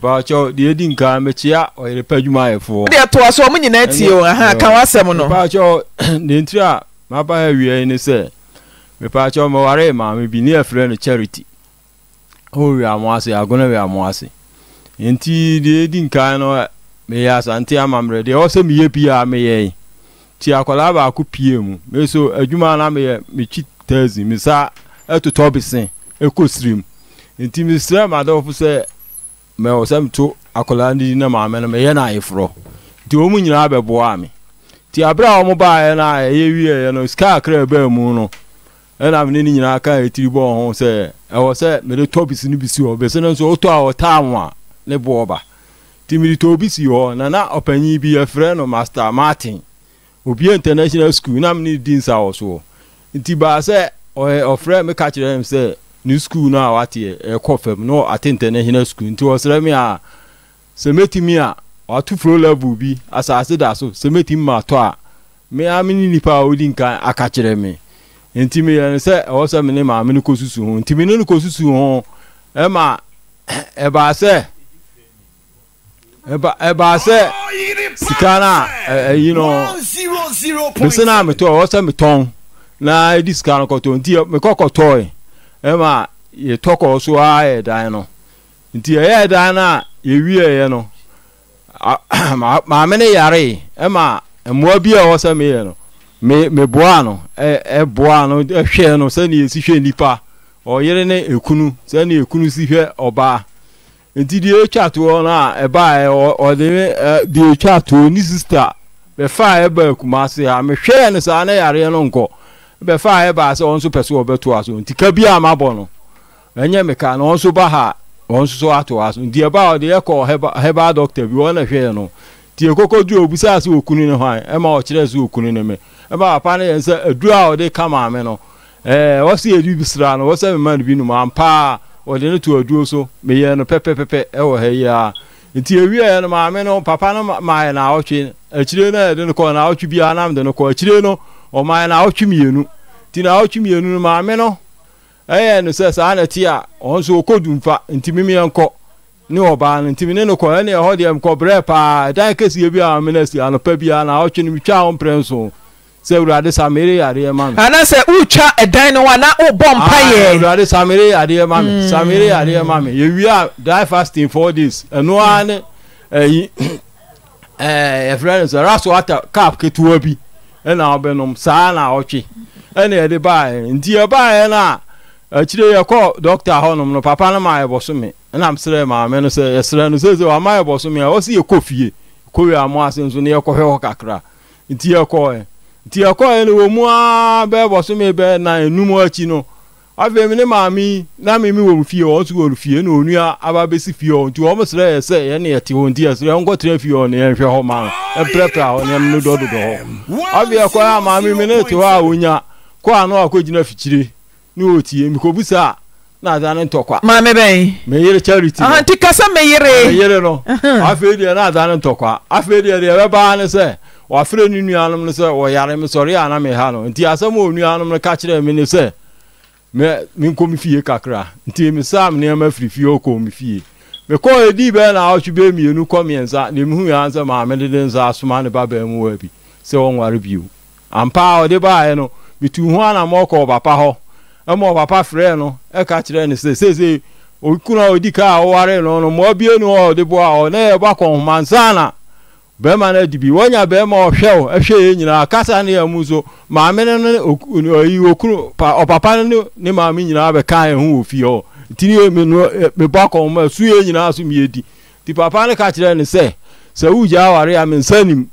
Pacho, the Edin Carmetia or the Pajumai for. There to us, so many nets you and Kawasamono. Pacho, the intra, my buyer, we are in a cell. Pacho Moarema may be near friend of charity. Oh, we are mossy, I'm going to be a mossy. Indeed, the Edin Carno may ask Antia Mamre, they also be a PA may. Tiacolava could PM, may so a Jumana may me cheat Thursday, Missa, a to Tobison, a cool stream. Indeed, Mr. Madolfo said. Me osam to akolandi na maame no me ye na ayefro ti omu nyina be boa me ti abra omu baaye na ye wiye no ska kra ba mu no na me ni nyina aka etiri bo ho se e wo se me de tobisi ni bisi ho be se no so oto a otam a ne bo oba ti mi tobisi ho na na opanyi bi e frɛ no Master Martin obi international school na me ni dinsa wo so ti ba se ofrɛ me ka kire him se new school now what a coffee no at international school into Australia. Semetimia or two floor level be as I said, so Semetim Matoa. May I mean Nipa within can I catch me? Intimate and say, also, my name are Minukosu, Timinikosu, Emma Ebase Ebase Sicana, you know, 0.0%. I'm a toy, also my tongue. Now this kind of cotton, dear, my cocoa toy. Emma, ye talk also I dino. Inti a dana, ye wear no. My many yare, Emma, and more beer or some no. Me buano, a buano, a share no, send ye see nipa, or yerene a cunu, send ye cunu see here or bar. Inti the chat to honor a buy or the chat to any sister. The fire burk, master, I'm a share and a sana yare and uncle. Befire bas onso peso obeto aso ntika bia mabono enye meka no onso ba ha onso so ato aso ndia ba o de ekọ heba doctor bi wona hwe no tie kokodu obusa aso okunu ne hwan e ma o kire aso okunu ne me e ba apa ne ense adu a o de kama me no o se edu bisra no o se me man bi no ampa o de ne to adu so me ye no pepepepe e o he ya ntia wi e no ma me no papa no ma na o twi akire na de no ko na o twi bia na de no ko akire no o ma na o twi mienu tina o chimi enu ma me no eh no se sa na tia onso okodumfa ntimi me enko ne oba na ntimi ne no ko ne ho de enko brepa dan kesi e bia ministry ano pa bia na o chini twa on prenso se urade samere yare ma me ana se utwa edan no na o bompa ye urade samere yare ma me ye wi a die fasting for this no an friends raso ata cap ketu obi na obenom sa na o twi ene ede bae ntia bae na akire yakọ doctor honom no papa na ma yebo so me na msere ma me no se yesere no se wa ma yebo so me a o se yekofie kowe amu ase nso ne yakọ hwe kakra ntia yakọ ene wo mu a be yebo so me be na enum achi no afi me ne ma mi na me mi wo fie o so wo fie na onua aba besi fie o nti o msere yesere ye na yete o ntia yesere ngo tre fie o na ye hwe ho ma e prepra ho ne no do do ho afi yakọ a ma mi me ne te wa onya kwa no akojina fichire ni otie mikobusa na adane ntokwa ma mebe me yire charity anti kasa me yire no afi dia na adane ntokwa afi dia be ba ne se wa fere ni nuanom ne se wo yare me sori ana me ha no nti asem o nuanom ne ka kire me ne se me nkom fie kakra nti me sam ne ma frifie o kom fie me ko edi be na o chube mi enu komienza ne me hu yanza ma me de nza asoma ne baba mu wa bi se won ware bi o ampa o de ba no bitu ho ana moko papa ho amo papa frɛ no e ka kyerɛ ne se okuna odika o ware no no mo bie no o de boa o na e ba kon mansana be ma na dibi wonya be ma o hwɛ o ahwɛ ye nyina akasa na ya muzo ma me no okunu papa ne ma me nyina be kan ho ofie o tini me ba kon ma su ye nyina so mi edi ti papa ne ka kyerɛ ne se uja ware am nsanim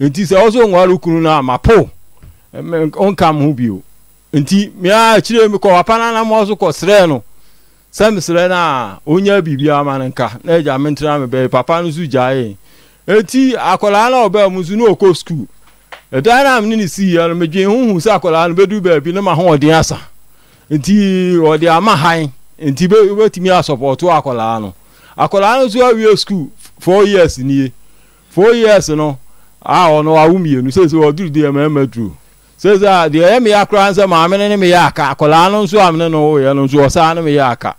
enti se ozo nware okunu na mapo on kam hu bio nti me a chire me ko apana na mo so ko sre no sam sre na onya bibia ma nka na ja me ntra me be papa no su jae enti akola na oba mu su no ko school e dana am ni si ya no me dwen hunhu sa akola no be du ba bi na ma ho odin asa nti odi ama han nti be wetimi support akola no su awie school 4 years ni 4 years no a ono awumie no se oduru de ma madru says that the Emia crans a mamma and Miaka, Colano, so I'm no, and so San Miaka.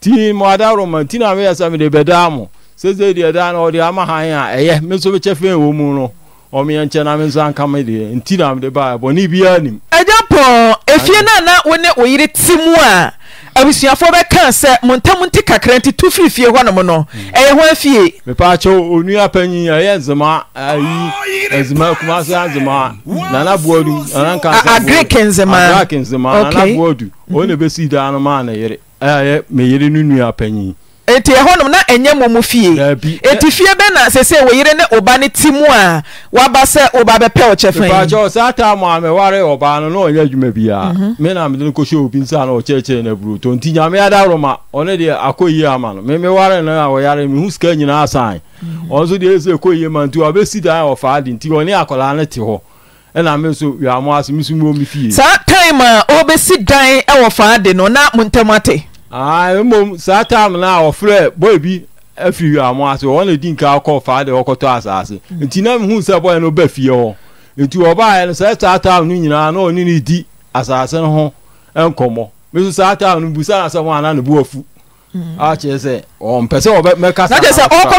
Team Mada Romantina, where's I'm the Bedamo, Says they done or the Amahaya, eh, Mr. Chefe, woman, or me and Chenaman's uncomedy, and Tinam the Bible, Nibianim. A dump, if you're not when it will eat Simua. I wish you a forward cancer, Montamontica, 2250 Wanamono, a wife, the Pacho, Unia Penny, Azama, as Malcomas Azama, Nana Bodu, and Ankakins, the man, I would do. Only be see down a man, I may Unia Penny. Eti hono na enye momufie eti fie be na sese wo yire ne oba ne timu a waba se oba be pe o chefen ba jo sata mo ame ware oba no no ya djuma bia me na me ko show bi nsa na o cheche na buru to ntinya me ada roma one de akoyi ama no me ware na o yare me huska nyina asan ozo de ese akoyi man tu abesi dan o fa de nti oni akola na ti ho ena me so ya mo asu misumo mi fie sa time obesi dan e wo fa de no na muntamate. I mum sat down now, or fret, baby. If you are master, only think I'll call father or to us. And Tinam who's a boy no befio. Into a buy and sat down, you know, nearly deep as I sent home and como. Mrs. Sat down and beside someone and the wolf. Archers say, on Peso, but make us all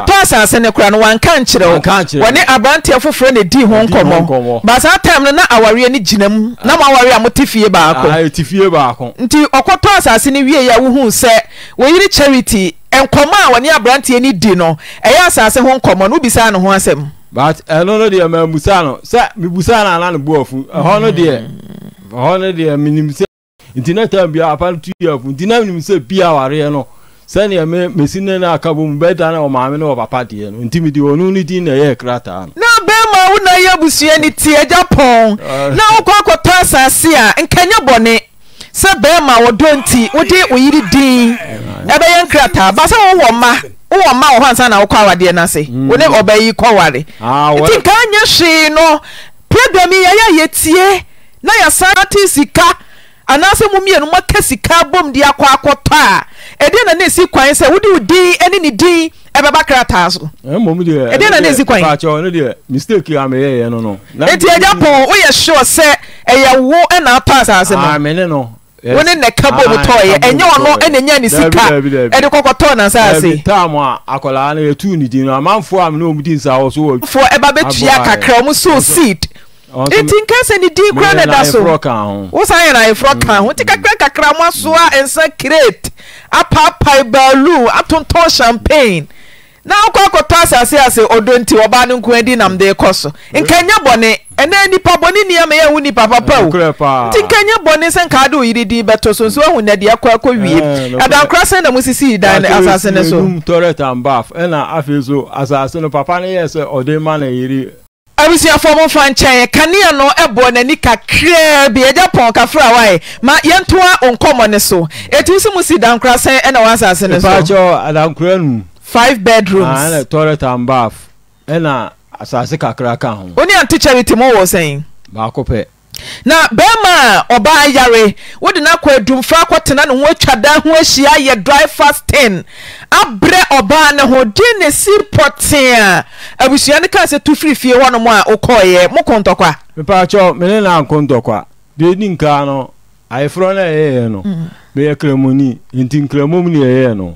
pass us and a crown one country or country. When they are banter for friendly D Hong Kong, but that time, now our real genum, now our motifia barco, I tifia barco. Until Ocopas us in a year who said, we need charity and come out when you are branty any dinner. I asked us a Hong Kong, who beside wants him. But another dear Musano, sat Mibusana and Bofu, a honor dear minimus. Intinata be our party of Dinam say be our real. Send your messina cabum better or mamma of a party and intimidate or unity in the air crater. Now, Bema would not yabusi any tear Japon. Now, Quaco Tassa, Sia, and Kenya Bonnet. Sir Bema or don't tea, or did we eat tea? Never young crater, but some ma. Oh, ma, once an hour, dear Nancy. Whenever obey you, Kawari. Ah, well, Kanya, she no. Problem, ya ye, na ya sanity, sika. Anase mumie no makasi ka bom dia kwa akota e de na na esi kwan se wudi wudi eni ni din e baba kratas so e de na na esi kwan pacho no de mistake ya me ye no eti Japon wo ye sure se e ye wo e na pass ase no ah me ne no wo ne na ka bom toye enye ono enenya ni sika e de kokoto na sa ase time a akola na yetu ni din no amanfo am na omudin sa wo so for e baba betua kakra mo so seed. It in case any deep ground that's so. What's I frog can? What take a crack a cramasua and secret? A papa baloo, a tonton champagne. Now, Cocotas, I say, or don't you abandon Quendinam de Cosso. In Kenya Bonnet, and then the Pabonia may only Papa Poe. Think Kenya Bonnets and Cadu, you did better so when the Aquaco weep. And I'm crossing the Musisi down as assassin. Torret and Bath, and I feel so as I send a papa or the money. I was your former franchise, Kania no airborne and Nika Clear, be a Japon, Cafraway, my Yantua on common so. It is a Musi down crossing and a one assassin's patch or 5 bedrooms and a toilet and bath and a Sasaka crack. Only a teacher with Timo was saying, Bacope. Now, Bema or by Yare, wouldn't I quit Doom Fraquatan and watch her down where she are your dry fasting? Abre obana ho dine si potia abusua ne ka se tu free fie wono mo a okoye mo kontokwa me pa cho me na kontokwa de ni nka no ai fro na ye no me ye kremoni ntin kremomni ye no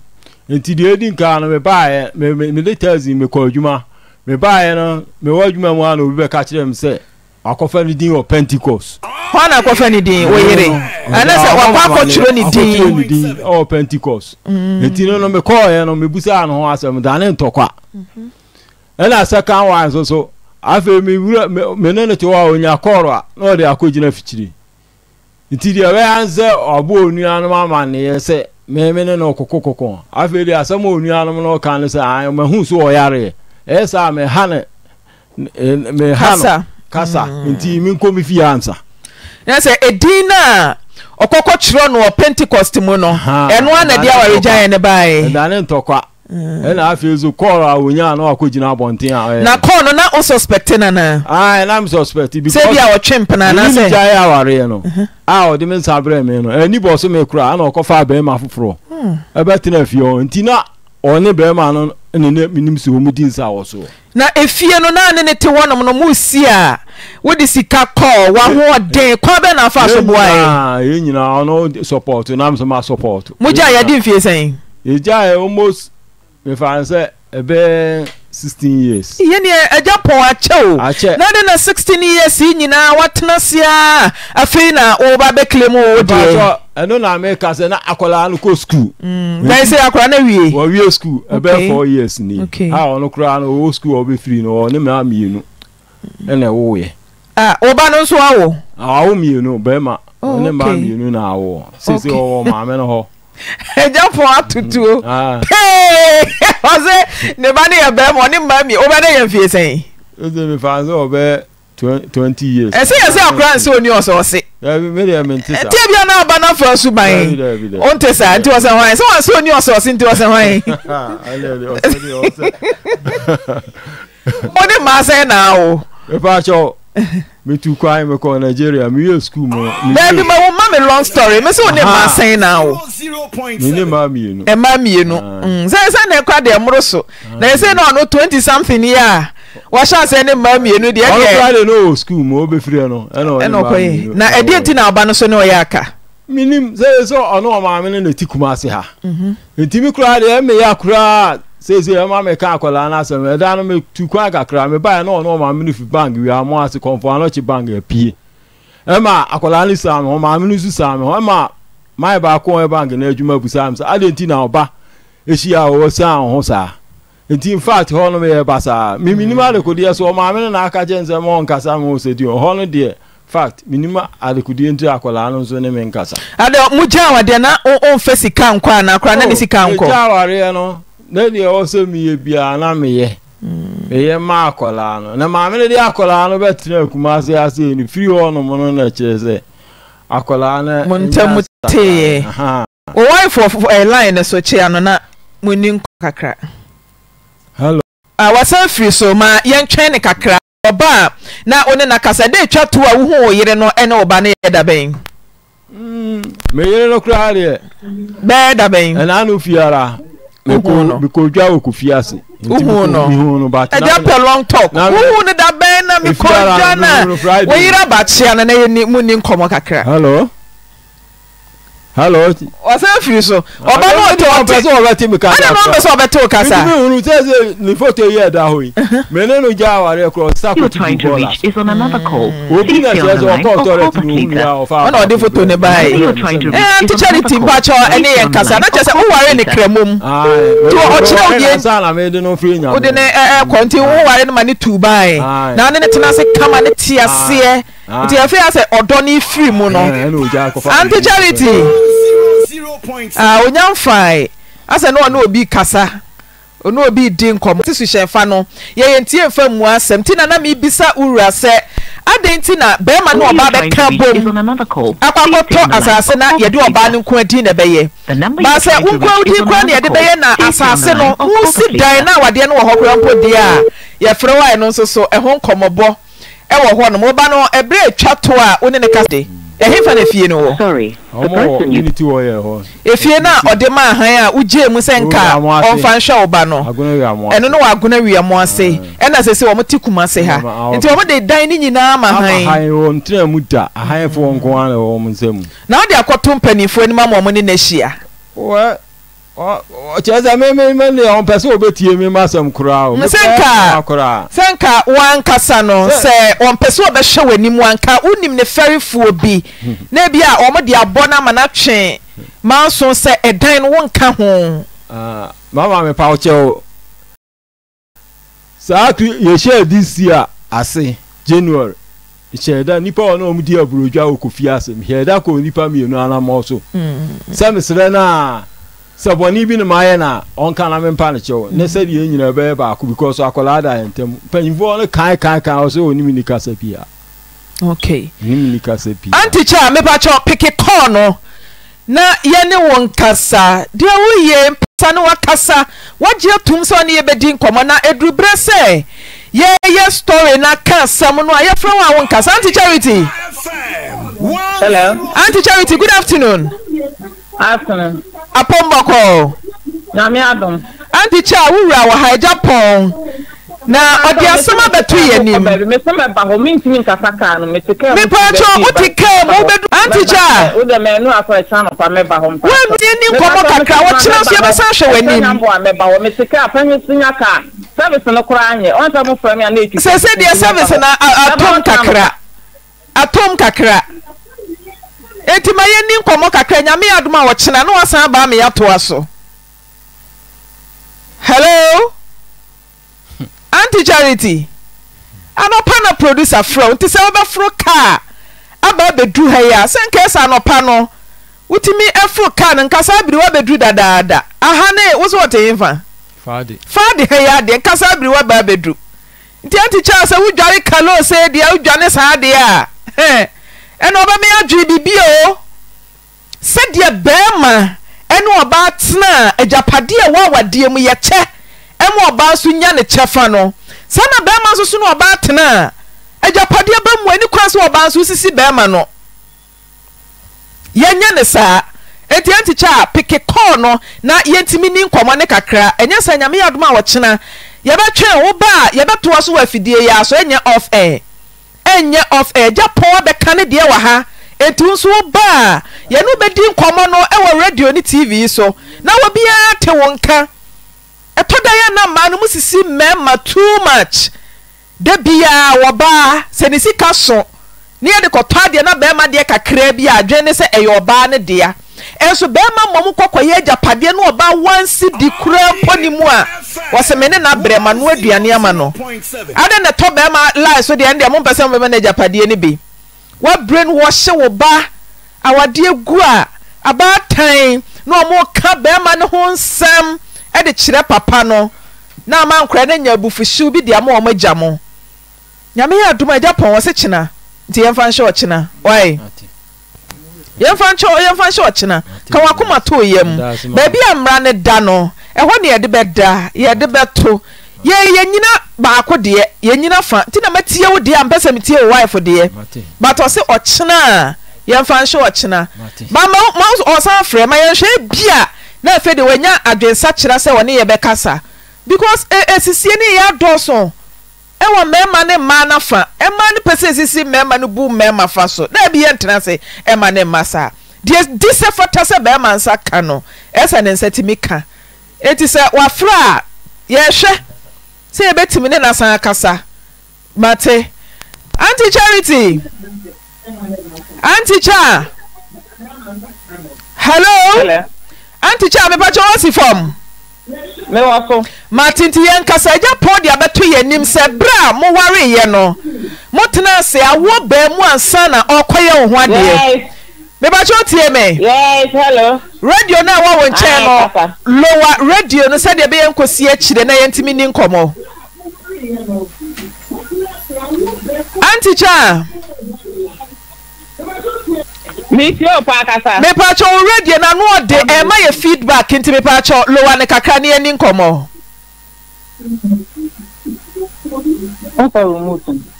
nti de ni nka no me ba ye me details me ko adwuma me ba ye no me wo adwuma mo ana obi be ka kire me se akɔfa ni din o Pentecost ho na akɔfa ni din wo yire ana se wa kwa akɔkyerɛ ni din o Pentecost enti no me kɔɔ no me busa no ho asɛm da ne ntɔkwa ana second one so afɛ me wura me ne te wa onya kɔrɔ a na o de akɔgyina fikiri enti de we anse ɔbo onuanom ama ne ye se me ne no kokokokon afɛ de asɛm onuanom no kan se ai mahu so o yare esa me hane me hane kasa nti minkomi fi answer na se edina okoko chiro no Pentecost mu no eno ana dia wareja ene bai da ne ntokwa ena afezu call awonya na akojina abonten a na call no na o suspect na na ai na am suspect because say bia o chimp na na se jai aware no a o de men sabre me no eni bo so me kura na okofa be ma foforo e betina fi o nti na one be ma no ne minim se o mudin sa wo so na efie no na ne te wonom no mu si a wo de sika call wa ho den kwa be na fa so boy e nyina ono support na am so ma support mu ja ya di mfie sen e ja almost me fa nse Ebe 16 years. Yeni ejapo acho. Na de na 16 years yi nyina watena sia afi na o ba be claim o de. Eno na America se na akola no ko school. Then say akola na wie. Wo wie school ebe 4 years ni. Ha ono kura na o school o be free no ne ma mi no. Ene wo ye. Ah, o ba no so awo. Awo mi no be ma. Ne ma mi no na awo. Se se o ma me no ho. Ejapo atutu. Ah. Ose ne ba ne ya be mo ne ma mi o ba ne ya fie sen. Ose me fa so be 20 years. Ese ese akran se oni oso ose. Ya me dey mentisa. E tie bia na ba na fa su ban. On tesa nti ose hwan. So ose oni oso ose nti ose hwan. Ha, ale ose ni ose. O ne ma se na o. E pa cho. Me too cry me call Nigeria. Me go school mo. Baby, my mama long story. Me say o dey ma say now. Me dey ma mi no. E ma mi no. Say na kwa dey mro so. Na say na no 20 something year. Wa sha say na ma mi no dey dey. O no school mo be free no. E no kwai. Na e dey ti na oba no so na o yaka. Minim say so ono ma me na ti kuma ase ha. Nti me cry dey me ya cry. Say my me ka akola na so me da no me tu kwa kakra me ba na no ma me fi bank we am as konfo anochi bank apie ema akola ni sa no ma me nu su sa me ema mai ba ko bank na adwuma bu sa am sa adenti na oba ehia wo sa ho sa enti in fact ho no me ba sa me minimal rekodie so ma me na aka jense mo nka sa mo se di ho no de fact minima alikudie nti akola no so ne me nka sa ade mu jawa de na on fe sika nkwa na akra na ni sika nkwa jawa re no Nani also me be an army. A mark or lano. No, my melody acolano better Kumasi as in free on mononches. Acolana Montemute. Aha. Why for a line so chianona munin cacra? Hello. I was free so my young China cacra or bar. Now on a cassade chat to a woo, you don't know any obane da bang. May you no cry here. Bad a bang, and I know Fiara. Because Jaw could fiasse. No, but I jump a long talk. Who did that band? I'm called Jana. Wait about Siana and Moonin Comacra. Hello, hello, what's that for you? So, I don't know what to talk. I don't know what to talk. I trying to reach is on another call. What do you guys talk to? No, they put on a buy. You're trying to charity batch or any and Casa, not just who are in the cremum. I made no free now. Wouldn't I continue? I had money to buy. Now, then it's not a come and it's here. The affair said, or Donny Free Mono. Auntie Charity. 0 points. Ah, we don't fight. I said, no, be Casa. No, be Dean Comtis, we shall funnel. Yea, and tear from was 17 and I may be Saura said, I didn't see that Berman or Baba Campbell on another call. About as I said, you do a banning quentina bay. The number I said, who called you granny at the Bayana as I said, who sit down now at the end of her grandpa dear. Your fro and also so a home come aboard. Ever one mobano a brave chapter on the casty. If you know, sorry, the person you need to wear. If you're not, or the man hire, Uje Musenka, or Fanshaw Bano, I don't know. I'm going to be a more say, and as I say, I'm a Tikuma say her. And so, what they dining in Ama, I own Tremuta, I have one guan or Munsem. Now they are caught company for any mamma money next year. What? Just I may mainly on Paso Betty, me Massam Crow. Sanka, Sanka, one Cassano, say on Paso Bashaw and Nimuanka, Unim the ferry fool be. Nebia, Omadia Bonam and Action. Manson said a dine won't come home. Mamma, me Paucho. Sir, you share this year, I say, January. Che da nipa ono mudi abroja okufiasem. Here da ko nipa mi no ana mo so. Sam Serena. So when you been a Mayana on Canaman Panacho, they said you in a bear back because I call other and Penvon Kai also Nimicasapia. Okay, Nimicasapia. Auntie Charm, Mepacho pick a corner. Now, Yane won't cassa. Dear William Sanoa Cassa, what your tombstone near Bedin Comana, Edru Bresse. Yeah, yes, story, not cast someone. I have from our own cast. Auntie Charity. Hello, Auntie Charity, good afternoon. Afternoon. Upon Boko. Nami Adam. Auntie Cha, we were hijapped. na odia soma betu yenim me soma ba ho mintimi kasaka no meteka me pacho utika mo bedu antija o de me no afa chano pa me ba ho mpa we bi ni nkomo kakra wo kira so be san hwe wanim me ba ho meteka pa nyisinya ka service no kura anye on ta mo frame na etu se se dia service na atom kakra enti maye ni nkomo kakra nyame aduma wo kira no wasan ba me yatoa so hello Auntie Charity, I no pan producer from to sell the fro car. About the do hair, send case I no panel. What me a fro car and Cassabri web do da. Ahane was what a infa. Fadi hair, the Cassabri web bedroom. The Auntie Charles, I would Jarry Calo say the old Janice had the and over me a GBBO said the Bema and no about sna a Japadia wawa dear me a check. Emo ba su nya ne chefa no sana be ma so su no ba tena ejapade ba mu ani kwa so ba so sisi be ma no ye nya ne sa etianti cha peke call no na yentimi ni nkomo ne kakra enya sa nya me yadoma wo kena ye ba twen wo ba ye ba to so afidie ya so enya off air japo be ka ne de wa ha etu so ba ye no be di nkomo no e wo radio ni tv so na wo bia te wonka etodaya na manu musisi mema too much de bia woba se ne sika so ne ye de kotade na bema de kakra bia adwene se eyoba ne dia enso bema mom kokoye japade na oba wansi di kura poni mu a wasemene na brema no aduane ama no ada na to bema lie so de ende mo pese bema na japade ne bi wa brain wash woba awade egu a aba tan na mo ka bema ne ho nsam e de kire papa no na ma nkra na nya bufuhyu bi de ama o magya mo nyame ya aduma japon wose kina nti yemfa nhye o kina wai yemfa nhye o kina ka wakoma to yem ba bi amra ne da no e ho ne de beda ye de beto ye nyina baako de ye nyina fa nti na matie wo de ampesa metie wo wife de but o se o kina yemfa nhye o kina ba ma o san frɛ ma ye hwe bia na fe de wanya adwensa kira se woni ye bekasa because esisie ni ya doson e wo mema ne ma na fa e ma ne pese esisi mema no bu mema fa so na bi ye ntena se e ma ne masa this effort se be ma nsa ka no esa ne nsatimi ka enti se wa fra ye hwe se ye betimi ne na san akasa mate Auntie Charity Auntie Cha hello Auntie Cha me pacho wasi form. Me wafo. Matinti yen kasa eja podi abetu yenim se bra mo ware ye no. Mo tena se awo be mu ansa na okoye ho ade. Yes. Me pacho tie me. Yes, hello. Radio na wa won che no. Lower radio no se de be yen kosi akire na yentimi ni nkomo. Auntie Cha. Missio pa kasa. Me pacho radio na no de e ma ye feedback nti me pacho lowa ne kakra ne ani nkomo.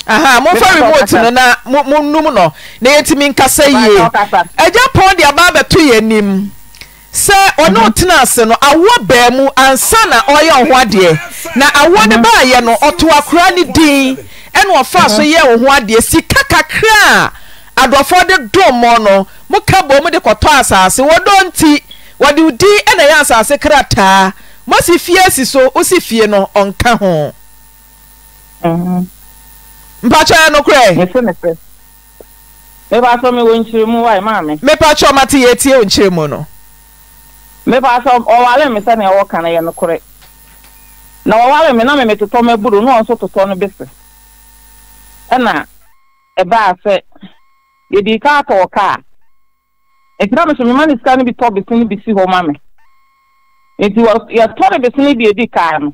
Aha, mo fa remote no na mo num no. Na yentimi nkasa ye. Eja pon de aba beto ye nim. Se ono tena ase no awo ba mu ansa na oye ho ade. Na awo ne ba ye no oto akra ni din. E no fa so ye ho ade sika kakra. Adofo de domo no mo kabo mo de koto asase wo donti wodi udi ena ya asase krata mo si fie si so o si fie no onka ho mpacho ya no kure me ba so me wo nchirimu wai mame me pacho mate yetie o nchirimu no me ba so o wale me se na wo kana ye no kure na wo wale me na me toto me buru no so toto no bese ena e ba se yedi ka to ka e kira me so me mani ska ni bi to bi sin bi si ho ma me enti wa ya to bi sin bi edi ka no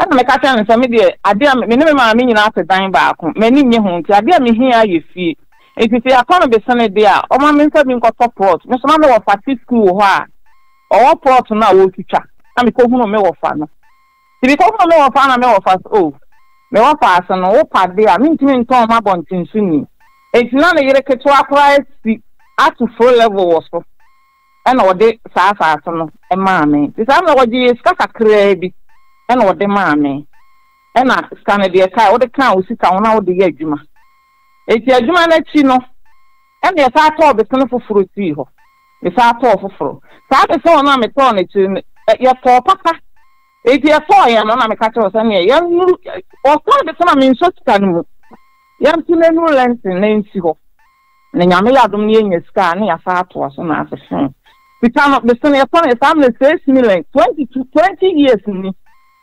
ana me ka ta me so me de ade me ne me ma me nyina asedan ba ko me ni nye ho nti ade me hia ye fie enti se ya to bi sin de a o ma me nka bi nko to port me so ma me wo fa school ho a o port na wo twitwa na me ko hu no me wo fa no ti bi ko hu no me wo fa na me wo fa o me wo fa so no wo pa de a me ntimi nton ma bo ntinsu ni it's not a to apply at full level was for and or the safa and mammy. This I'm not what you is and what the mammy. Ena scan the car or the car will sit down out the Yajuma. It's Yajuma Latino, and the fat all the son of fruit. The fat all for fro. Father saw an army tonic at your poor papa. If you are four, and I'm a catcher or some young or call the son of me, so scan. Young to no lens in Nancy Hoff. Namia Dominion is scanning a fat was on as a son. We cannot be sending upon a family 6 million, 20 to 20 years in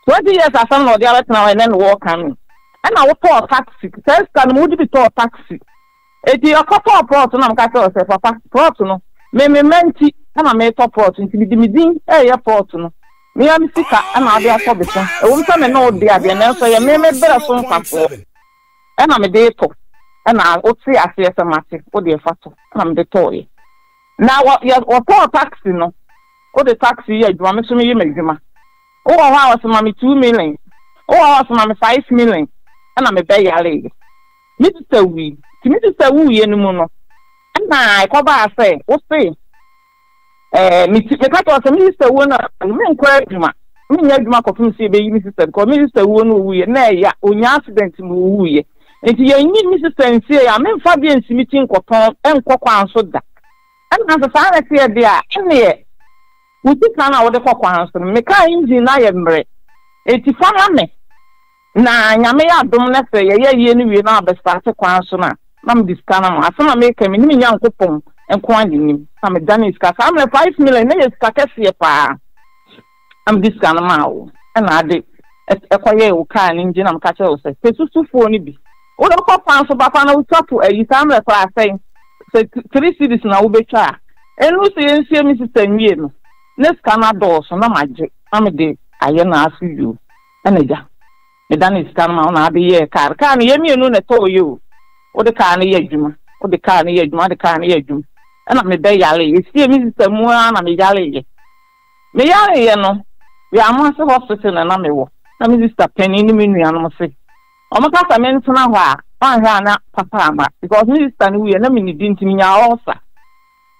20 years I found all the other now and then walk coming. And I will call taxi. Says can would be tall taxi. It your couple of proton and cattle as a proton. May me menti and I may top proton to be dimidin air proton. Me am sicker and I'll be a probition. A woman and old dear, and also a may make better phone for. And I'm a day top. And I would say I see as a massive for the fatto. And I'm the toy. Now what your poor taxi no? Oh the taxi yeah, you want me to make them. Oh, I was mammy 2 million. Oh, I was mammy 5 million. And I'm a bay alley. Mr. We, to Mr. Wee and Mono. And I come by, I say, what say? The cat was a minister one and men quite much. Me, I do not see baby, Mrs. Commissioner one we, nay, on accident to move we. And you need Mrs. Sensi, I mean Fabian's meeting copon and cocoa and soda. And as a father, dear, and here. We think now the cock ones and make our engine. I am ready. It's fun. Now, I may have done less a year, you know, the start of Quansona. I'm this can I saw make him in young coupon and quanding him. I'm a Danish car. I'm a 5 million years cacassia pa. I'm this can now. And I did a quiet can engine. I'm catcher. It's too funny. All the cock pounds of Bapana will talk to a family class saying, 3 cities now will be tried. And Lucy and see Mrs. Tenyen. Let's come out doors on my jet. I'm a day. I am asking you. And a done is come on. I'll be a car. Can't hear me. No, I told you. Or the carny edgema. Or the carny edgema. The carny edgem. And I'm a day alley. It's here, Mr. Moran. I'm a yally. The yally, you know. We are master hospital and I'm a war. I'm Mr. Penny in the mini animal. I'm a cat. I'm in Tanawa. I'm not Papa. Because Mr. New and I mean, it didn't mean our officer.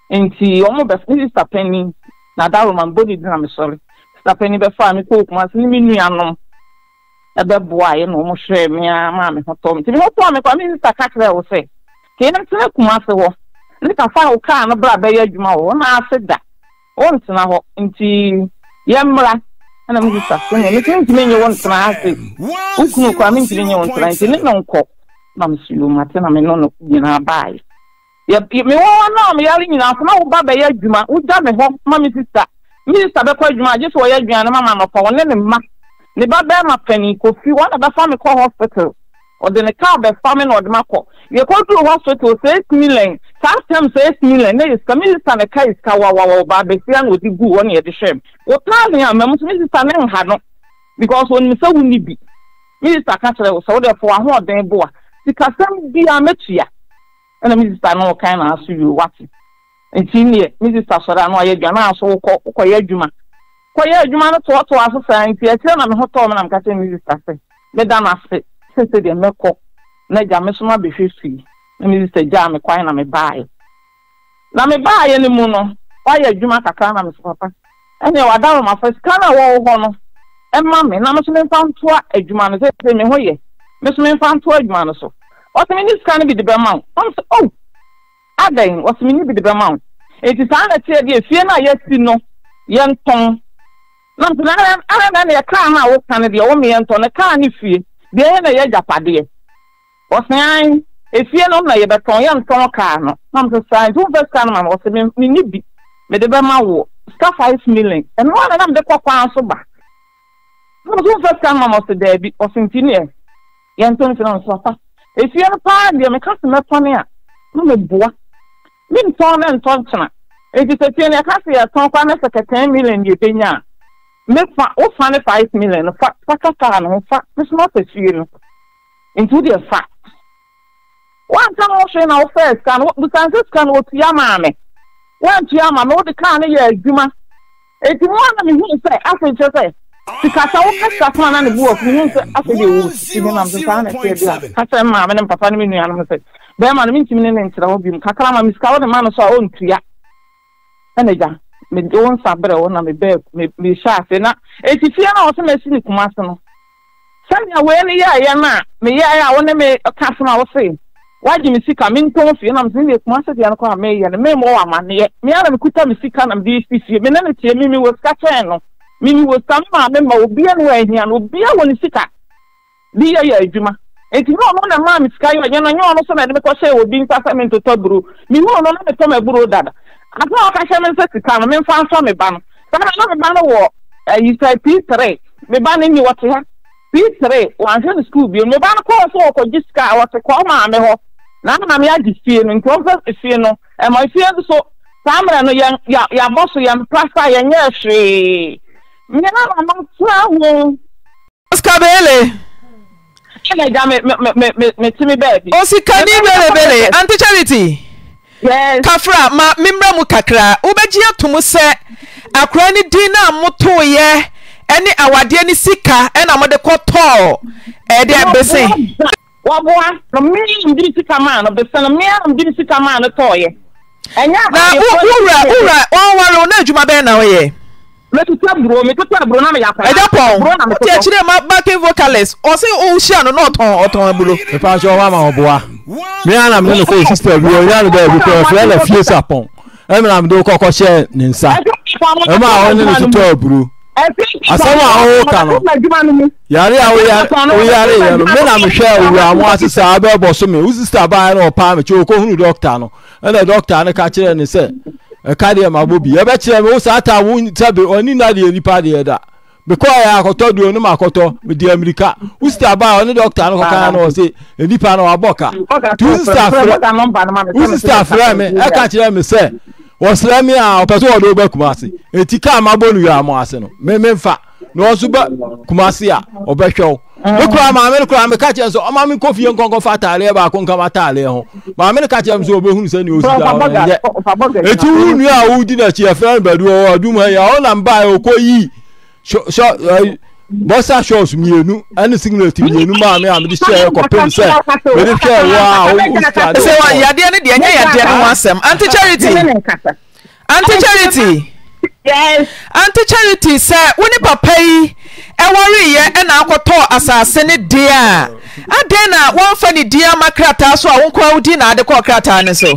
And see, almost Mr. Penny. Now that woman body I'm sorry. Stepping in the family cook must mean me and a boy and almost shame me, mammy, for Tommy. To me, I mean, Mr. Cackler will say, can I tell you, Master? Let a foul can of black bay, you know, and I said that. Once in a walk into Yamra and I'm just saying, it means me once and I say, who's no coming to me once and I didn't know. Mammy, you, Martin, I mean, no, you know, bye. Yep, me all now, me yelling enough. Now, Baba Yajima, who done the home, Mammy sister. Minister Bequajima, just for Yajima and Mamma for one and Mac. The Baba Penny could see one of the family call hospital or the car by farming or the Mako. You call to hospital 6 million, sometimes 6 million. There is the minister and a case Kawawa Babesian would be good one year the shame. What time I am, Mrs. Sanem had not because when Mr. Winnibi, Minister Catherine was ordered for a whole day boy. The Casam be a matriarch. And Mrs. No can answer you what it. And senior Mrs. Sarano, Yagana, so Koyajuma. Koyajuma taught to us a science, I tell them hot and I'm catching Mrs. Tassi. Madame Asset, said the milk, Nedamisma be 50, and Mrs. Jam, a quine, I may buy. Now may buy any moon, why a Juma Kakana, Miss Papa. And you are down my first canna wall honor. And Mammy, now Miss Minfant to a Juman, say me hoye. Miss Minfant to a Juman or so. What means can be the Bermount? Oh, I then what's meaning be the Bermount? It is unnatural, yes, yes, you know, young Tom. Not a car now, can be only and on a car if you, the end of Padia. What's nine? If you know, I bet on young Tom Carno, number signs, who first cannon was a mini, made the Bermount, stuff 5 million, and one of them the cock so back. Who first cannon was the debby or centennial? Young Tom Papa. If you are a party, I'm a customer for me. No, my boy. Mean torn and torture. If you say, I can't see a ton for 10 million, you pay now. Make for 5 million, a fat, fat, it's not a few. Into the fact. One time I'll show our first can what the Kansas can go to your mammy. One to your mamma, all the kind of years, you must. If you want me, who say, I think you say. Because I will catch that one and the book, you won't after you, even on the planet. Catch my and Papa Minion said, Berman means imminent to the opium. Kakama discovered the man of our own tria. And again, me don't sabber on a bed, me shaft, and if you are also messing with Massano. Sanya when ya na me ya wona me customer wo say. Why do me sika me nton fie na me say kuma say na kwa me ya na me mo amane. Me ara me kuta me sika na me dey fie. Me na me tie me wo sika no. Me wo sika me ma obi an wa ehia no obi a wo ni sika. Di ya adwuma. Enti no no na ma me sika yo na nyo no so na de me ko say obi apartment to toburu. Me no no na me to me buru dada. Afa o ka she me say sika no me fa so me ba no. Saka na me ba no wo you say P3. Me ba ni what here. P3 wan je school bi me ba no ko so ko giska wo te ko ma me ho. Na na me agifie no nko fie no e ma fie so samra no ya boss ya plaster ya nya hwe. Me na ma ma twa wo. Oscar Bele. Ele ga me timi baby. Oscar ni bele Auntie Charity. Yes. Kafra ma mimra mu kakra ubeji atom se akra ni din na moto ye eni awade ni sika ena mode kotol e de abese woboa no me ndi sika man obese no me am ndi sika man toye enya na ura wonwaro na adjuma be na oye me tuta bro na me yakwa e japon na me te chire ma backing vocalist o se o hia no oton bulo e fa jo wa ma oboa me ana me no ko sister bi o ya no be ko fere la fie sapon e me na me do kokko share ni nsa e ma o ni tuta bro asawa o ka no yare yare me na me share owura mo asisa abebo so me u sister ba na o pa me che ko hunu doctor no e na doctor ne ka kire ni se e ka de ma bobi e be kire me o sa ta wo tabe oni na de ni pa de da me ko ya akoto du onu ma akoto me di america u sister ba oni doctor no ko ka na o se ni pa na wa boka tu sister fra me e ka kire me se Oslami a opeso odo ba Kumasi etika ma bonu ya mo ase no me mfa na oso ba Kumasi a obehwew ekura ma me kura me ka che so ma me kofi nkonko fatale ba konka matale ho ma me ka che so obehunu se ni osi da eti unu a udi na che afran badu o aduma ya o na mba e okoyi so bossa shows mienu any signal ti mienu ma me am di share ko pense we dey share wow say wa yade ne de anya yade no asem Auntie Charity yes Auntie Charity say woni papa yi e wori ye e na akoto asase ne de a aden na won fa ni dia makrata so a won kwa udi na ade ko krata ne so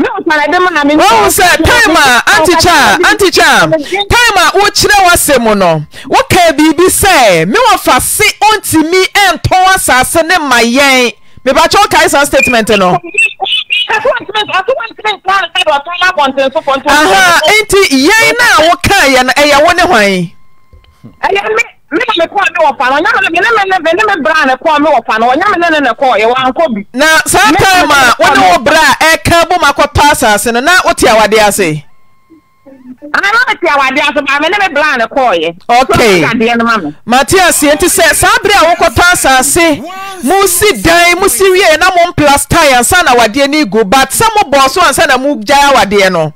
oh, sir, timer, anti-charm, timer, what should I say, Mono? What can be said? Me want to see auntie me and towards us and then my yay. Me about your kind of statement, no? Auntie, yay now, what kind and I wonder why. Now, sometime one bra, a cabo macotasas, and not what you are, dear say. Okay, Matthias, to say, Sabria, Okotasa, say, Musi, die, Musi, and I'm on plus tie and son our dear Nigo, but some of Bosso and Sana Mug Jawa, dear no.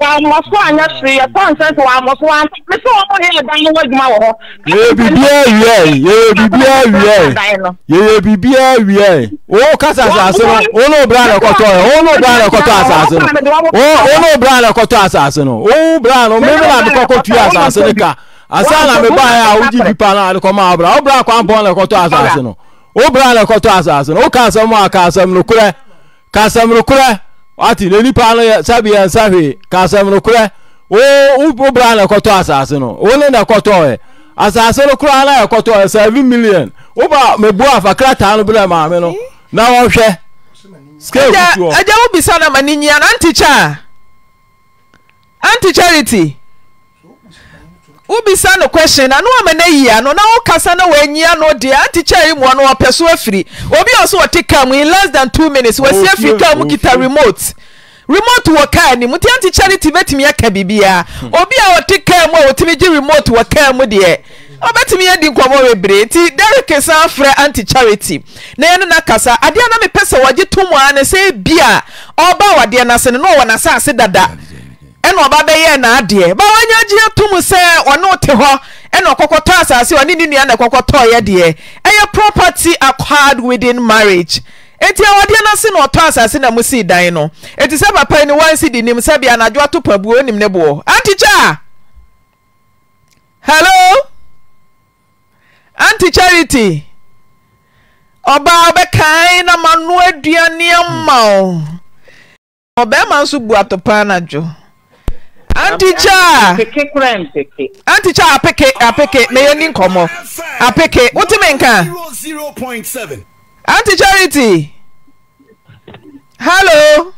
Wa moso anya sri e ton sense wa moso an me so o he dan no aduma wo ho ye bibia wie o kasa asase o no bra na koto o no bra na koto asase o no bra na koto asase no o bra no me na me kokotu asase ne ka asala me ba ya o ji pipa na ale ko ma bra o bra kwa bon na koto asase no o bra na koto asase no o kasa mo akasa mo kure kasa mo kure ati le ni pano ya sabi ya safi kasam no kure o bra na koto asase no o le na koto e asase no kura na koto 7 million o ba me bo afa krata no bra ma me no na wo hwe scale kutuo aja wo bi sana mani nya na anticha Auntie Charity wo bi sana question na no amana yi ano na wo kasa na we nya no de anticha yi mo no opeso afiri obi oso o tikam in less than 2 minutes we si afiri ka mu kita remote wo ka ni mu ti Auntie Charity betimi aka bibia obi a o tikam o timi gi remote wo ka mu de o betimi ya di nkomo webre ti Derek san frɛ Auntie Charity na eno na kasa ade na me pese wo gi tomo an se bia oba wade na se no wo na sa ase dada eno baba ye na ade ba wanya gye tum se ono te ho eno kokoto asase oni ninu na kokoto ye de eye property acquired within marriage enti awade na se no to asase na musi dan no enti se papa ni wan si di nim se bia na dwo to pabuo nim nebo anticha hello Auntie Charity. Oba obekain na manu aduane amao. Oba ma nso bu atopa na jo. Auntie Cha. Peke kura mpeke. Auntie Cha apeke me yeni nkomo. Apeke wotime nka. 0.7. Auntie Charity. Hello.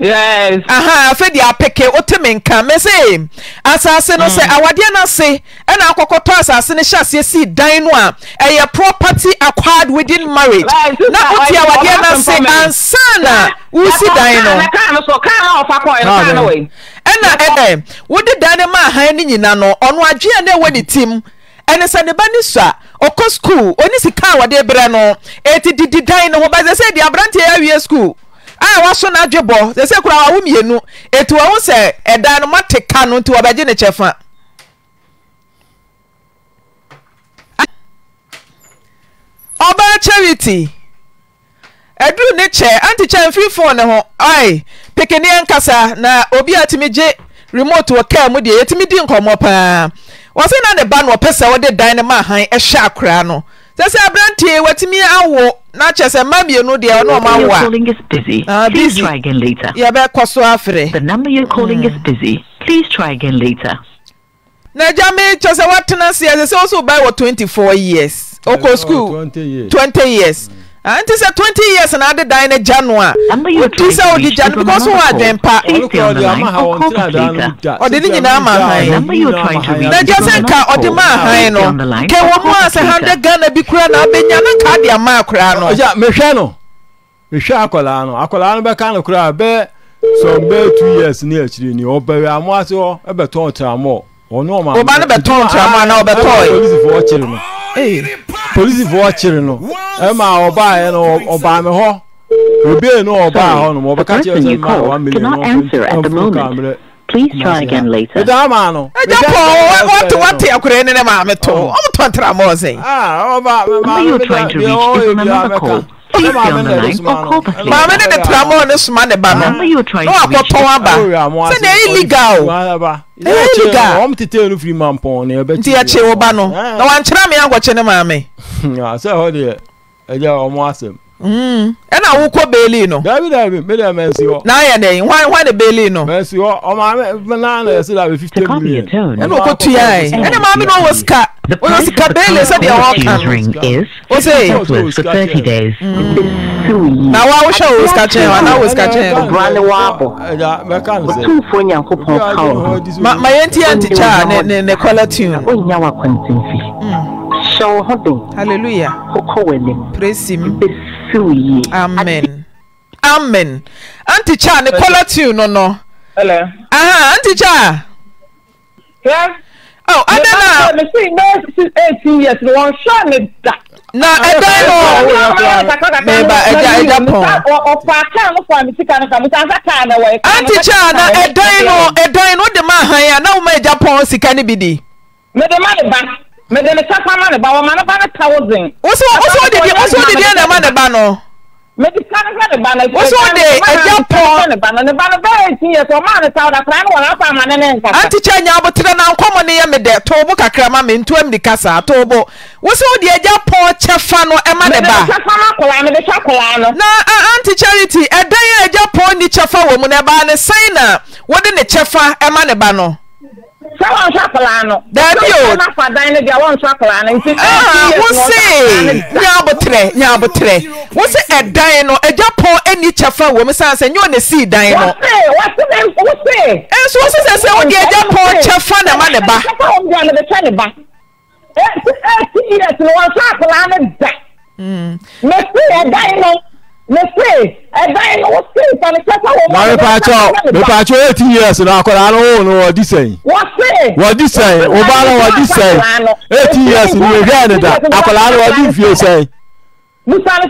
Yes. Aha, fe di apeke oteme nka me say asase no se awade na se e na akokoto asase ne hye ase dan no a e property acquired within marriage na oti awade na se ansana u si dan no kan so kan ofa ko e kan no we e na e wo di dan ma han ni nyina no ono adwe na we di tim ene se ne ba ni so a okọ school oni sika awade bre no e ti di dan no ba se di abrante ya wie school I was so not your boss. They say, Crow, you know, it was a dynamatic canon to a virginia chefa. Oba Charity. I drew nature, Auntie Chan free phone. Aye, Pekini and Cassa, now Obia Timmy J. Remote to a cam with the Timidin come up. Wasn't on the ban or pesa or the dynamite high a shark crano. That's a brand here. What me I walk, not just a mammy, you know, they are no more. Your calling is busy. Please try again later. Yeah, but cost afre. The number you're calling is busy. Please try again later. Najame, just a what tenancy is also by what 24 years. Oko school 20 years. 20 years. And it's a 20 years and other dine a January. Number you're calling is because who are them? Please stay on the line or call back later. Or didn't you know my number you're trying to reach? Najasenka or the man on the line. Can one more 100 gun be crowned? I've been young and cardi a mark crown. Yeah, Michano. Michel Colano. I call on a kind of crowd bear. So, bear 2 years near you, or bear a more so a baton tramor. Or no, my baton tramor now, but toy. Hey, police watching no. Emma or buy me ho. We be no buy ho no. The person you call cannot answer at the moment. Please try again later. Edamano. Edapo. What akure ne ma me to. O mo to tra mo say. Ah, o ba. You trying to reach the number call. Please stay on the line or call back later. Ma me ne tra mo ne suma ne ba no. Number you trying to reach. No akoto aba. Say dey illegal. Aba. Illegal. O mo tete no free man pon ne be. Ntia che wo ba no. Na wan kira me angoche ne ma me. Yeah, say ho dey. Eja o mo asem. Ena wo ko beli no. David, me dey mercy o. Na ya dey, why the beli no? Mercy o, o ma me na say that 50 million. Ena ko tuai. Ena ma me no was ka. O no sika beli say dey o kan. O say for 30 days. Na wa wo show was ka che, na was ka che. Brand wa bo. Eja, me kan say. Tu fo Nyankopon ka o. Ma yanti cha ne quality. O nya wa kwantin fi. So hallelujah. Praise him. Amen. Amen. Auntie Cha, ne call to you no. Hello. Ah, Auntie Cha. Yeah. Oh, Adela. Me see no 18 years no one shot me that. Na Adela. Meba Adela pon. O pa kan no kwa me sika no ka me san ka na we. Auntie Cha na Adela no de ma han ya na o ma Japan sika ni bidi. Me de ma ne ba. Me de man ba man ba 1000. Oso de na man ba no. Me de ba na. Oso de Japan na ba no ba ti e so man ta da kra na wa pa man ne nka. Anti chenya abotre na nkomo ne ye me de to bo kakra ma me ntuam di kasa to bo. Oso de Japan chefa no e ma de ba. Me de chakola no. Na Auntie Charity e dan e Japan ni chefa wo mu ne ba ne sai na wo de ne chefa e ma ne ba no. So I'm Chacolano. That's you. Not for dining. I want Chacolano. What's it? What's it? A dino. A Japan. Any chaffer woman. Say you want to see dino. What's it? And so what's it? Say when you Japan chaffer, the man the back. Yes, no one Chacolano. That. Let's dino. Let's say, what's it? I'm a chaffer woman. My patcho, 18 years now. Chacolano, no, this thing. What do you say? Obala, what do you say? 18 years in Uganda. Akolano, what do you say? Obala,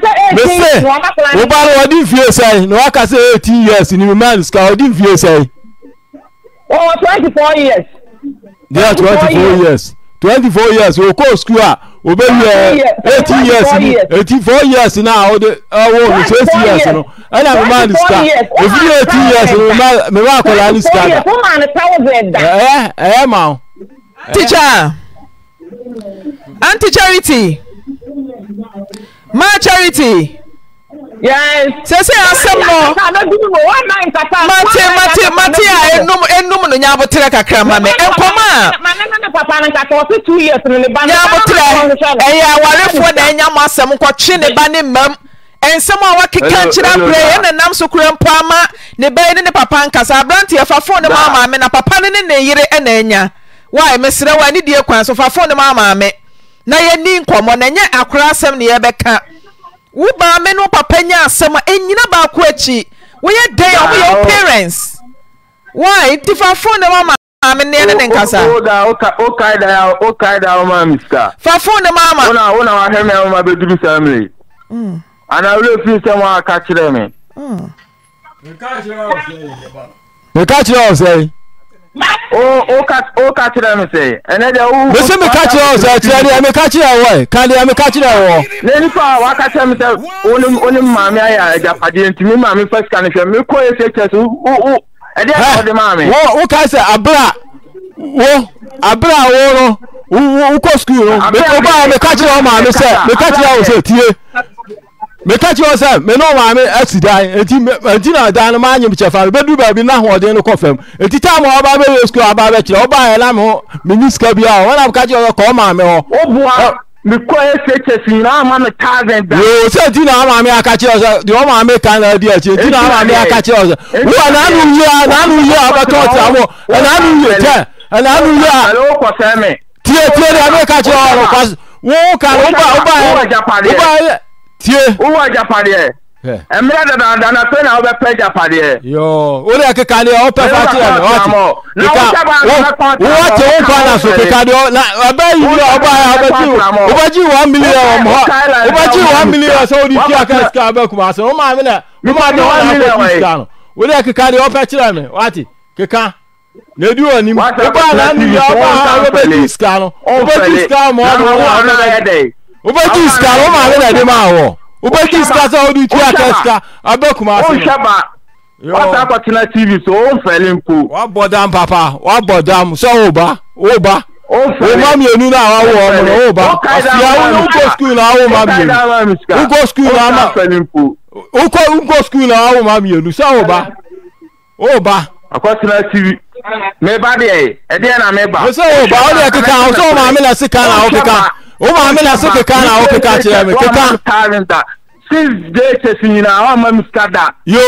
what do you say? No, I can say 18 years in Manska. What do you say? Oh, 24 years. Yeah, 24 years. 24 years. We go school. We be 18 years. 84 years now. We 20 years. No, I am a man is car. We be 18 years. Me wa kola ni car. Woman, 1000. Eh, man. Teacher. Auntie Charity. My Charity. Yes. Say asem no. Mate enum no nya abotire kakra ma me. Enkoma. Ma nana na papa na nkata o 2 years no ne ba. Nya abotire. Eya warefo na nya masem ko twi ne ba ne mam. Ensem a wakeka kira brɛ na nam so kura mpa ama ne bɛyi ne papa nkasa abrante fa fo ne mama me na papa ne ne yire na anya. Why mesrɛ wa ne die kwan so fa fo ne mama me. Na ye ni nkɔmɔ na nya akora asem ne ye bɛka. Wo ba me no papa nya asem enyina ba ko akyi. Wo ye dey of your parents. Why ti fa fo ne mama me ne ne nkasa. O kai da mama mister. Fa fo ne mama. Ona wa hɛ me mama be dubi family. And I will feel someone catch them. We catch them, say. Oh, catch them, say. And then listen, we catch them, say. I catch them, Kali, I catch them. Then if I catch them, say, only mommy, I just didn't me, mommy first can if you call it success. Oh, and then for the mommy. Oh, okay, say, abra. Oh, abra, oh, who cost you? I catch them, mommy, say. We catch them, say. Me catch yourself, me no want me accident. Enti na dan ma nyim chefal. Be du ba bi na ho den no confirm. Enti ta mo ba be rescue aba be chira. Oba ela mo miniska bia. When I catch you call ma me ho. Oboa me kwai fetches na ma me thousand. Yo say enti na ma me catch you. The ma me kan na dia chi. Enti na ma me catch you. We na nu ye aba to ta mo. Na nu ye te. Na nu ye. Hello ko se me. Tie me catch you. Wo ka oba. Who are Japanier? And rather than a friend of a pleasure party. Yo, what I can you open party? What ne do any more. Ubeki ska so do tiakeska abekuma aso. Ushaba. What's up on TV so o fele nko. Wa bodam papa, wa bodam so oba, oba. O fele. O ma mi enu na wa wo mo oba. Asia wo go school na wo ma mi enu. Wo go school na ma fele nko. Wo go school na wo ma mi enu so oba. Oba. Akwatila TV. Me ba dey. E dey na me ba. So oba o dey kika o so ma mi la sika na o kika. O ma me la so keka na o keka chira me keka 6 days in na o ma mi skada yo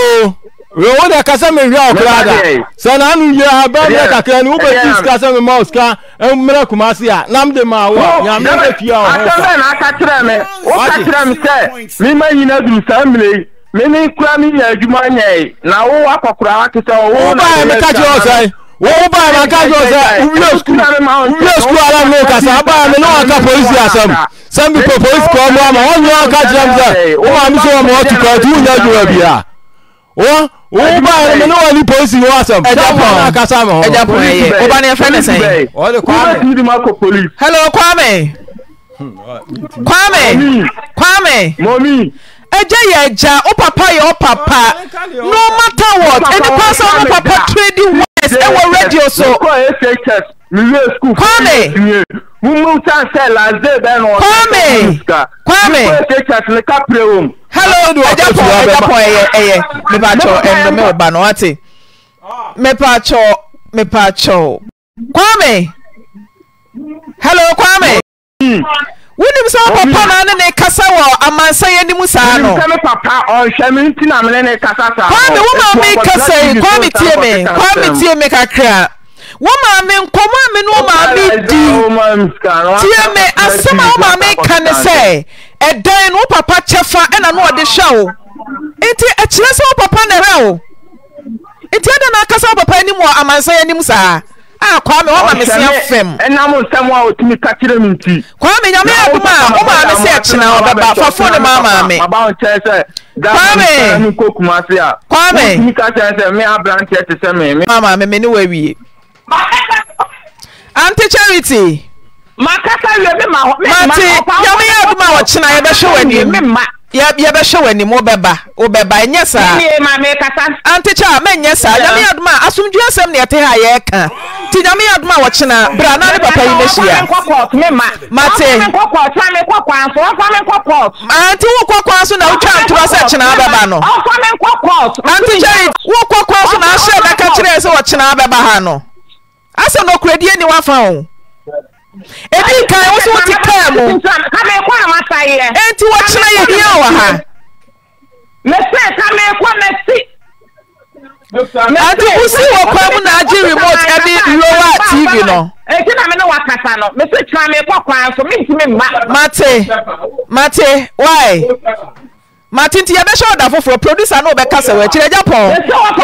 we o da kasa me hwa okrada so na nu ye aba me kaka na u be ti skasa me ma oska en mra kumasi a nam de ma wo nya me be fia o asa na aka chira me o ka chira me se mi ma yina du samle me ni kura mi nya adwuma nya na wo akokura wa kisa wo ba me ka jo sai wo ba na ka jo sai u school ala me ka sa ba me no aka police asem some people police ko mo ma won yo ka jam za wo ma mi so mo ti ko ti nya ju abia wo ba me no ali police wo asem na ka sa mo wo ba na fe me sai o le Kwame hello Kwame mommy eja o papa no matter what any person o papa trading ewo radio so Kwame hello do ajapo eye me pacho me oba no ate me pacho Kwame hello Kwame wouldn't so papa na ne kasa wo amansa ye ni musa no papa on hwemi nti na me ne kasa ta Kwame wo ma me kasa Kwame tie me kakra wo ma me nkomo me no ma me di tie me asema wo ma me kan se e dan no papa chefa e na no de hwewo enti e kire se wo papa na rawo enti ada na kasa papa ni mo amansa ye ni musa Kwame wo ma me se fem enam nsam a otimi ka kire me nti Kwame nya me aduma wo ma me se akina obeba fafo ne mama me baba onche se da me kokuma se a Kwame ni ka se me abrante te se me mama me ni wawie Auntie Charity makasa we me ma ho me ma papa wo ma me aduma wo kina ye be hwe wani me ma ye be show ani mo beba o beba enye sa anti cha me enye sa nyame aduma asumdwe asem na ete ha ye ka ti nyame aduma wo chena bra na ne papa yi na hia mate anti wo kokwa so na wo twa ntro se chena beba no anti cha wo kokwa so na she da ka kire se wo chena beba ha no asa no kredi ani wa fa o ebi kan wo so wo ti ka mo ka me kwa na masaye enti wo chena ye hia wa ha me se ka me kwa me ti ati usi wo kwa mu na ji remote ebi lower tv no enti na me no wa kasa no me se chena me kwa kwa so me ti me mate why Martin ti yebe show da foforo producer na obeka se we kire japon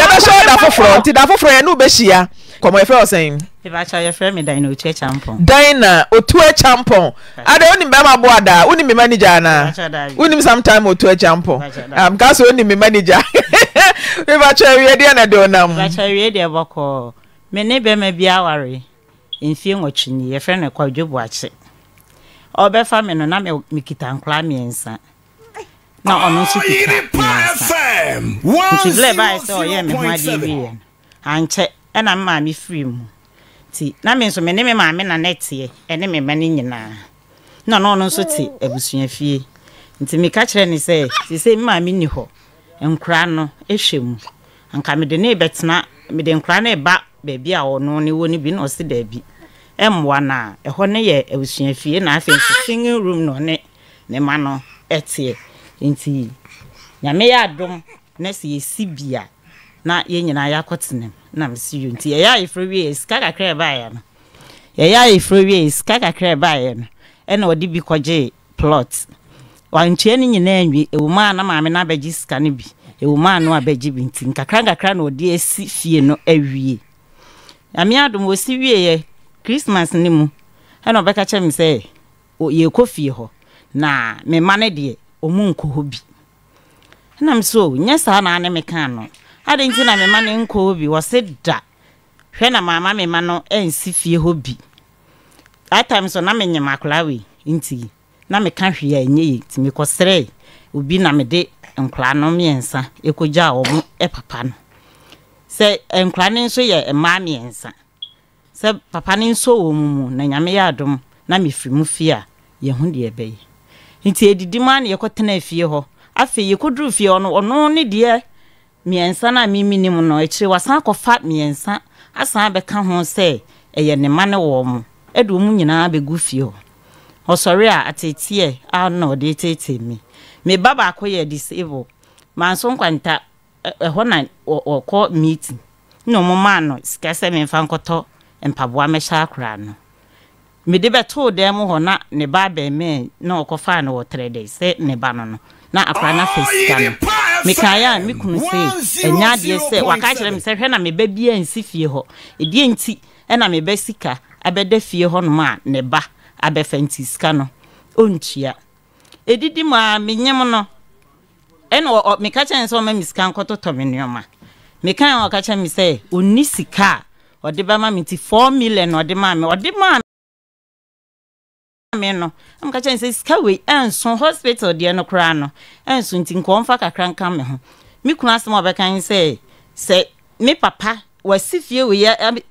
yebe show da foforo ti da foforo e na obesia komo e fe o sen Ibacha your friend me dine otu e champon. Dine otu e champon. Ade oni mba ma boada, oni me manager na. Oni sometime otu e champon. Because oni me manager. Ibacha we dey na do na mu. Ibacha we dey boko. Me ne be me bia ware. Enfie nwotwini, your friend e kwadwobu ache. Obefa me no na me mikita nkla me ensa. No, I'm not sitting here. I'm free. See, that means my name and no, so tea, a bushing fee. And to me, catch any say, she say, Mammy, you ho, and crano, a shim. And come the neighbor, not me, then crano back, baby, or no, you won't be no see, baby. And 1 hour, a honey, a bushing fee, and I think single room no ne, ne mano, etier. Inti nyame ya dom na se yesibia na ye nyina ya kwotenem na msi yunti ya ifro wie iska kakra ba ya no ya ifro wie iska kakra ba ya no e na odi bi koje plot wanchie ni nyina anwi ewuma na maame na beji iska ne bi ewuma no abeji bi ntin kakra kakra na odi esi fie no awie nyame adom osi wie ye Christmas ni mu e na obeka che mi se ye kofie ho na me mane de omunko hobi na mso nya sa na ane me kan no ade nti na me ma ne nko hobi wo se da hwe na mama me ma no ensi fie hobi that time so na me nyema kula we nti na me kan hwe anye ye ti me kosere obi na me de nkla no me ensa ekoja wo e papa no se nkla ne nso ye e ma me ensa se papa ne nso wo mu na nyame ya adom na me firi mu fie a ye hu de ebe Inti edidi man yekotena afie ho afi yekodru fie ono ono ne de miensa na miminim no ekire wasan kofa miensa asan beka ho se eye ne mane wo mu edu mu nyina begu fie ho osori a atetie ano de tete me baba koye disable manso kwanta ho na okọ meeting no mo ma no skase me fa nkoto empaboa me sha akra no me de beto dem ho na ne ba be me na okofa na wo 3 days se ne ba no na akwa na face scan me kaya me kunu se enya de se waka kire me se hwe na me ba bia nsi fie ho e die nti e na me ba sika abeda fie ho no ma ne ba abefa nti sika no ontua edidi ma me nyem no e na me ka kire nso ma mi sika nkoto to me nyoma me kan waka kire me se oni sika odeba ma me ti 4 million odema me odema meno am ka chen se sika we enso hospital de no kra no enso ntin ko mfa kakran kan me ho mi kunu asem obekan se me papa wasifie we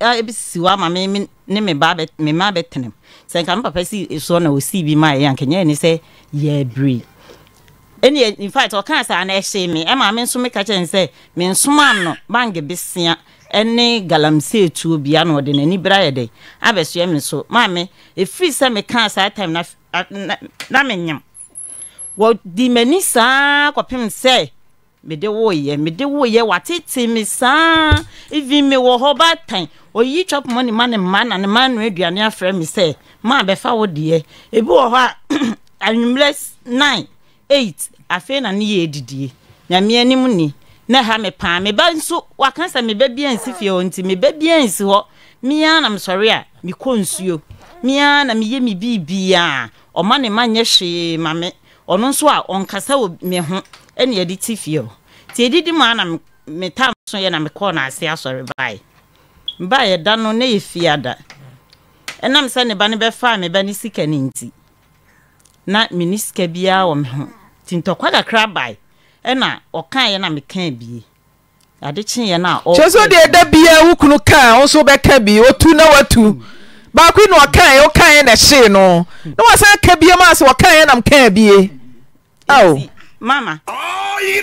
ebisi wa mama me ne me ba me ma betenem se kan papa si so na osi bi ma yan kenya ni se ye bri eni in fact o kan sa na e she me e ma me nso me ka chen se me nsoma no bange besia ene galamse etu bia na ode nani bra yede abesua me so mame efri se me kan sa time na menyam wo di mani sa kwapem se me de wo ye watete me sa even me wo ho ba tan oyi chop money man no aduane afra me se ma be fa wo de ebi wo ha anwumles 9 8 afa na ne ye didie nyame anim ni na ha me pa me ba nso wakansa me ba bia nsi fie o nti me ba bia nsi ho mia na msori a me konsuo mia na me ye me bibia o ma ne manye hwe mame ono nso a onkasa wo me ho ene ye di ti fie o ti edidi ma na me tam so ye na me ko na ase asori bai ye da no na ye fie ada enam se ne ba ne be fa me ba ni sika ni nti na miniska bia wo me ho tinto kwaka krabai ena okan ye na mekan bi adekye ye na o cheso de da bia wukunu kan wo so beka bi otu na watu ba ku ni okan ye na hye no na wasan ka bia ma se okan ye na mkan bi oh mama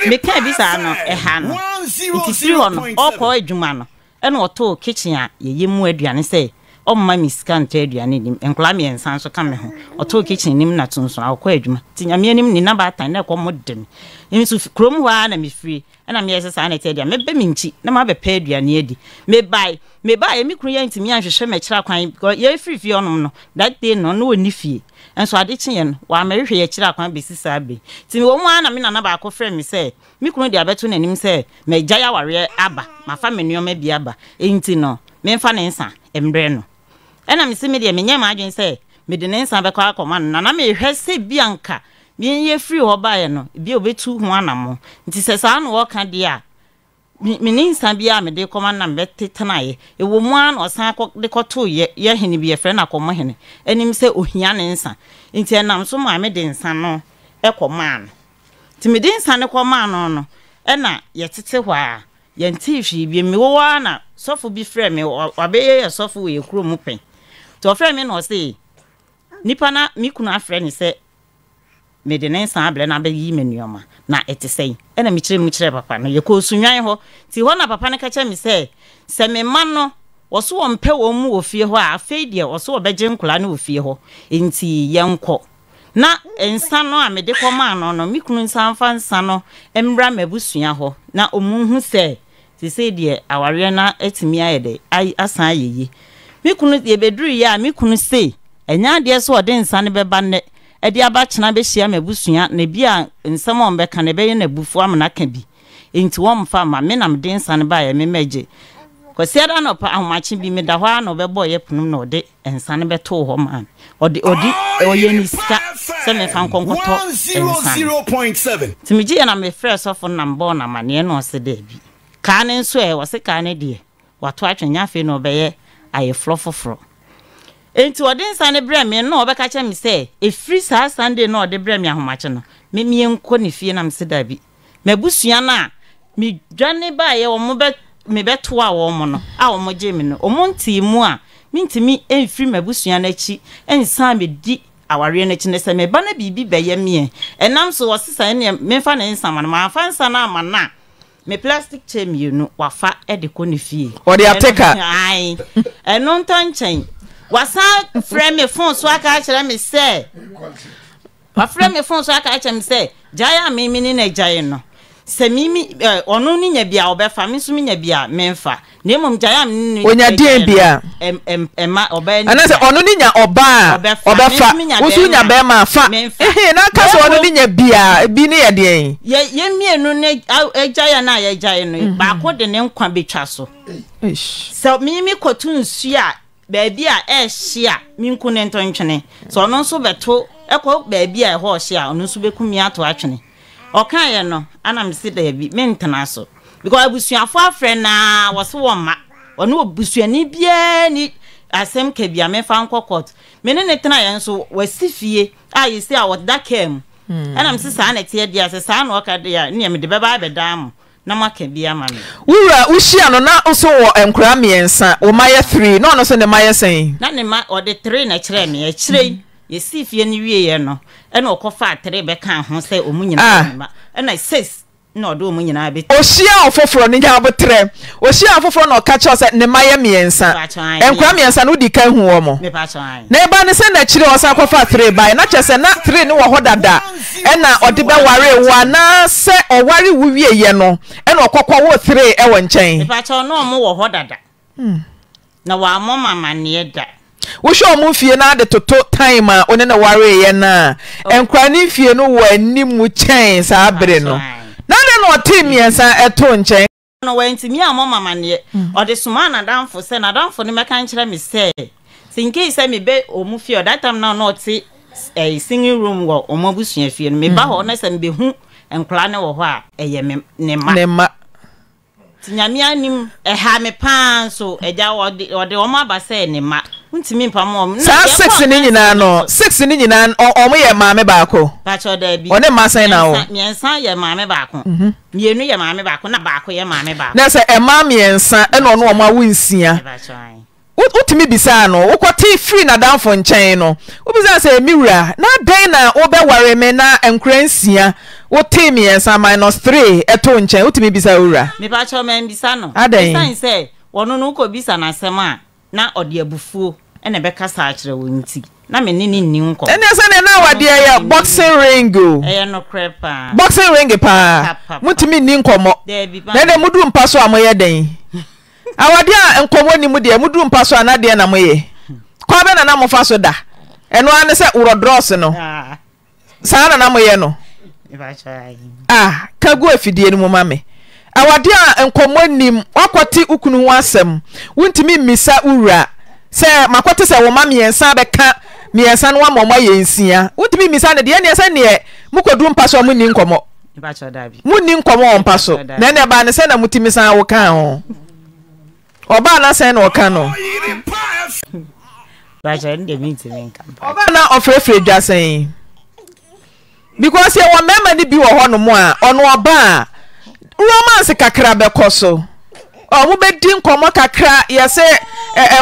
mekan bi sa no eha no itisi ho no okọ adwuma no ena oto kitchen a ye mu aduane se o mama miskan te aduane nim enkola me ensan so ka me ho oto kitchen nim na tunsun akọ adwuma tinyame nim ni namba atan na ko modem nsu krom wa na me free ena me yesa sa na te aduane me be minchi na ma be pa aduane edi me bai me kru ya ntimi anhwehwe me kira kwan ye free fie onom no that day no no ni fie enso ade kyen no wa me hwe ye kira kwan be sisa be timi wo mu ana me na na ba akọ frɛ me sɛ me kru de abeto na nim sɛ me gya ya ware aba ma fa me nneoma bi aba enti no me mfa ne nsa embre no ena me se me de me nya ma adwen sɛ me de ne nsa be kwa akoma no na me hwɛ sɛ bi anka me ye free ho baaye no bi obetu ho anamo nti sɛ saa no wo ka de a me ne nsa bi a me de koma na me tetanae e wo mu an osan akɔ de kɔto ye hene bi ye frɛ na kɔmɔ hene enim sɛ ohia ne nsa nti enam so ma me de nsa no ekɔma no nti me de nsa ne kɔma no no ena ye tete hɔ a ye nti hwi bi me wo ana sɔfo bi frɛ me wabɛyɛ sɔfo ye kuro mu pɛn to frɛ me no sɛ nipa na me kunu afrɛ ne sɛ me de ne nsa abrɛ na bɛyi me nneɛma na etesɛn ɛna me kyerɛ mu kyerɛ papa no ye kɔ sunwan hɔ ti hɔ na papa ne ka kyerɛ me sɛ me ma no wɔ so wɔ mpɛ wɔ mu wɔ fie hɔ a afei de wɔ so wɔ bɛgye nkura ne wɔ fie hɔ enti yɛ nkɔ na nsa no a me de kɔ ma no no me kunu nsa mfa nsa no ɛmra mabusua hɔ na omu hu sɛ ti sɛ de aware na etimi ayɛ de asan ayɛyi me kunu de beduru yɛ a me kunu sɛ ɛnya de so ɔde nsa ne bɛba ne edi aba kyena be hia mabusua na bia nsɛm on be ka na be ye na bufu amna ka bi enti wo mfa ma me na mde nsa ne ba ye me magye kwase ada no pa ahomache bi me da ho ana be bɔ ye punum na ode nsa ne be to ho ma ode oye ni sika se me fa nkonkoto 0.7 ti me gye na me frɛ sɔfo na mbɔ na mane na ɔse da bi ka ne nso e wɔse ka ne de wato atwenya afi na obeye aye flofofro enti odin sane bremi no obeka kye mi se efri saa Sunday no ode bremi ahomache no me mie nko ne fie na mseda bi mabusua na me dwane ba ye wo me beto a wo mo no a wo mo gye mi no omonti mu a mintimi efri mabusua na chi ensan me di aware na chi ne se me ba na bibi be ye mie enam so wo sesa ne me fa ne nsama no ma fa nsana amana me plastic chain you no wafa e de ko ne fie wo de ateka ai eno ntan chen wasan frame phone so aka kire me say wa frame phone so aka kire me say jaya mimi ni na jaya no se mimi ono ni nya bia obefa me so nya bia me mfa na emom jaya mimi onya die bia ma oba ni ana se ono ni nya oba obefa wo so nya be ma fa na ka so ono ni nya bia bi ni ye den ye mienu ne jaya na ye jaya no ba ko de ne nkwa betwa so se mimi kotun su a baby a ehia minku ne ntontwene so no nso beto ekwo baby a ho hia no nso bekumi ato atwene okan ye no ana me se da bi mentena so because abusuafo afre na wo se wo ma ono obusuani bia ni asem ka bia me fa nkokot me ne tena ye nso wasifie a ye se a wo da kem ana me se sa na tie dia se sa na oka dia ne me de beba bedam na maka bia ma me wura ushia no na so wo enkura miensa wo maye 3 no no so ne maye sen na ne ma ode 3 na kire me e kire ye si fie ni wie ye no e na okofa 3 be kan ho se omunyina ma e na 6 na ode omunyina be oshia ofoforo ni ja bo 3 oshia ofoforo na oka kire se ne maye miensa enkura miensa no di kan hu wo mo me pa chan na eba ne se na kire o sa kofa 3 bai na kire se na 3 ni wo hodada ena odibe ware wa na se oware wuwie ye no ena okokwa wo 3 e wo nchen ifa cho no mo wo hodada na wa mo mama ne eda wo sho mo fie na de toto time a one na ware ye na enkwa ni fie no wa ni mu chen sa abre no na de no timi ensa eto nchen no wa ntimi a mo mama ne ode suma na danfo se na danfo ne meka nkire me se sinke se me be omu fie that time na no ti a singing room wo omabusuan fie no me ba ho na se mbe hu enkla ne wo ho a eye me ne ma tinyame anim e ha me pan so eja wo de wo ma ba se ne ma Sa 6 no 6 or me mammy backo. Patcho debi on a massa now. Me and son your mammy backo. You knew your mammy backo, not backo your mammy back. That's a mammy and son and on one my wins here. What me bisano? What tea free na down for channel? What was I say, Mira? Na Dana, Ober Warremena and Crancia. What tea me and some -3 at Toncha? What me bisaura? Me patcho men bisano. I dare say, one no could be sana sema. Na odi abufuo ene beka saachre wonti na me nini ni nko ene sene na wadi ya boxing ring o eye no crepa boxing ring pa mutimi ni nkomo na de mudu mpaso amoye den awadi a nkomo ni mu de mudu mpaso ana de na moye kwa be na na mofa so da eno ane se urodross no sana na moye no ah kagu afidie ni mu mame awadia enkomo nim akwati ukunu ho asem wuntimi misa ura se makwati se wo ma miensa beka miensa no amoma yensia wuntimi misa ne de ne se ne mukodu mpaso mu ni nkomo ibacho dabi mu ni nkomo mpaso na ne ba ne se na mutimi san wo kan ho oba na se na wo kan no baje nde mintimi nka oba na ofrefre dwa sen because e wo mema ni bi wo ho no mo a ono oba romance kakra bekoso omu bedi nkomo kakra yese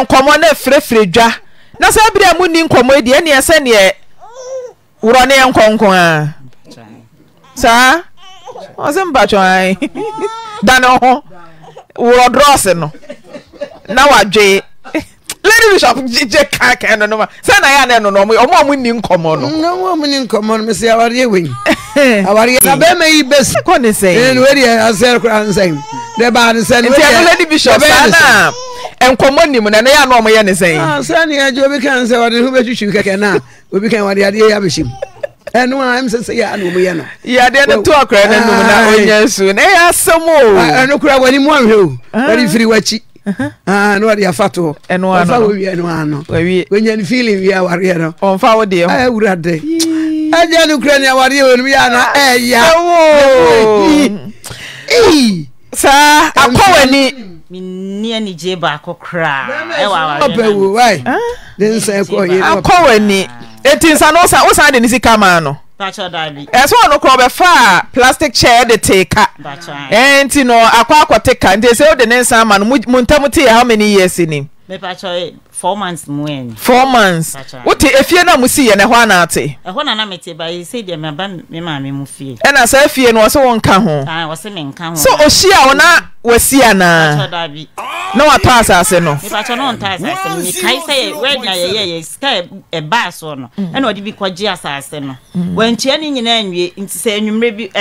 nkomo na frefre dwa na se bire mu ni nkomo edi ene yese ne woro ne nkonkon a sa ozemba chwai dano woro dross no na wadwe lady bishop je kaka eno no sa na ya na eno no omu ni nkomo no no omu ni nkomo me se awari ewen awari na be me ibes ko ne sey en weri aser kran sey de ba ne sey lady bishop sana enkomo ni mu na ya na omu ye ne sey ah sey ya je obi kan sey wadi hu be chichi keke na obi kan wadi ade ya be shim eno am sey ya na omu ye no ya de ne to akra na no na onya su na ya somo eno kra wani mu anhwe o wari firi wachi ah no dia fato eno ano fa wi eno ano we nyen feeling wi awari eno on fa wo de ho eh urade aja no kra ni awari eno ya na eh ya eh sa akowani minni ani je ba akokra e wa awari den sa akoye akowani etin sa no sa wo sa de ni sika ma no tacho dabi e so no kra be fa plastic chair de teka enti no akwa akoteka enti se o de nensa ma no muntamuti how many years ni me pacho 4 months mwen 4 months wote efie na musi ye ne ho anate e ho na na mete bai se de me ba me ma me mu fie e na sa efie no so won ka ho ah wo se me nka ho so ohia ona wasi ana tacho dabi na wato asase no me pacho no nta asase me kai se we na ye sky e ba so no e na odi bi kwaji asase no wantia ni nyina anwie nti se anwumre bi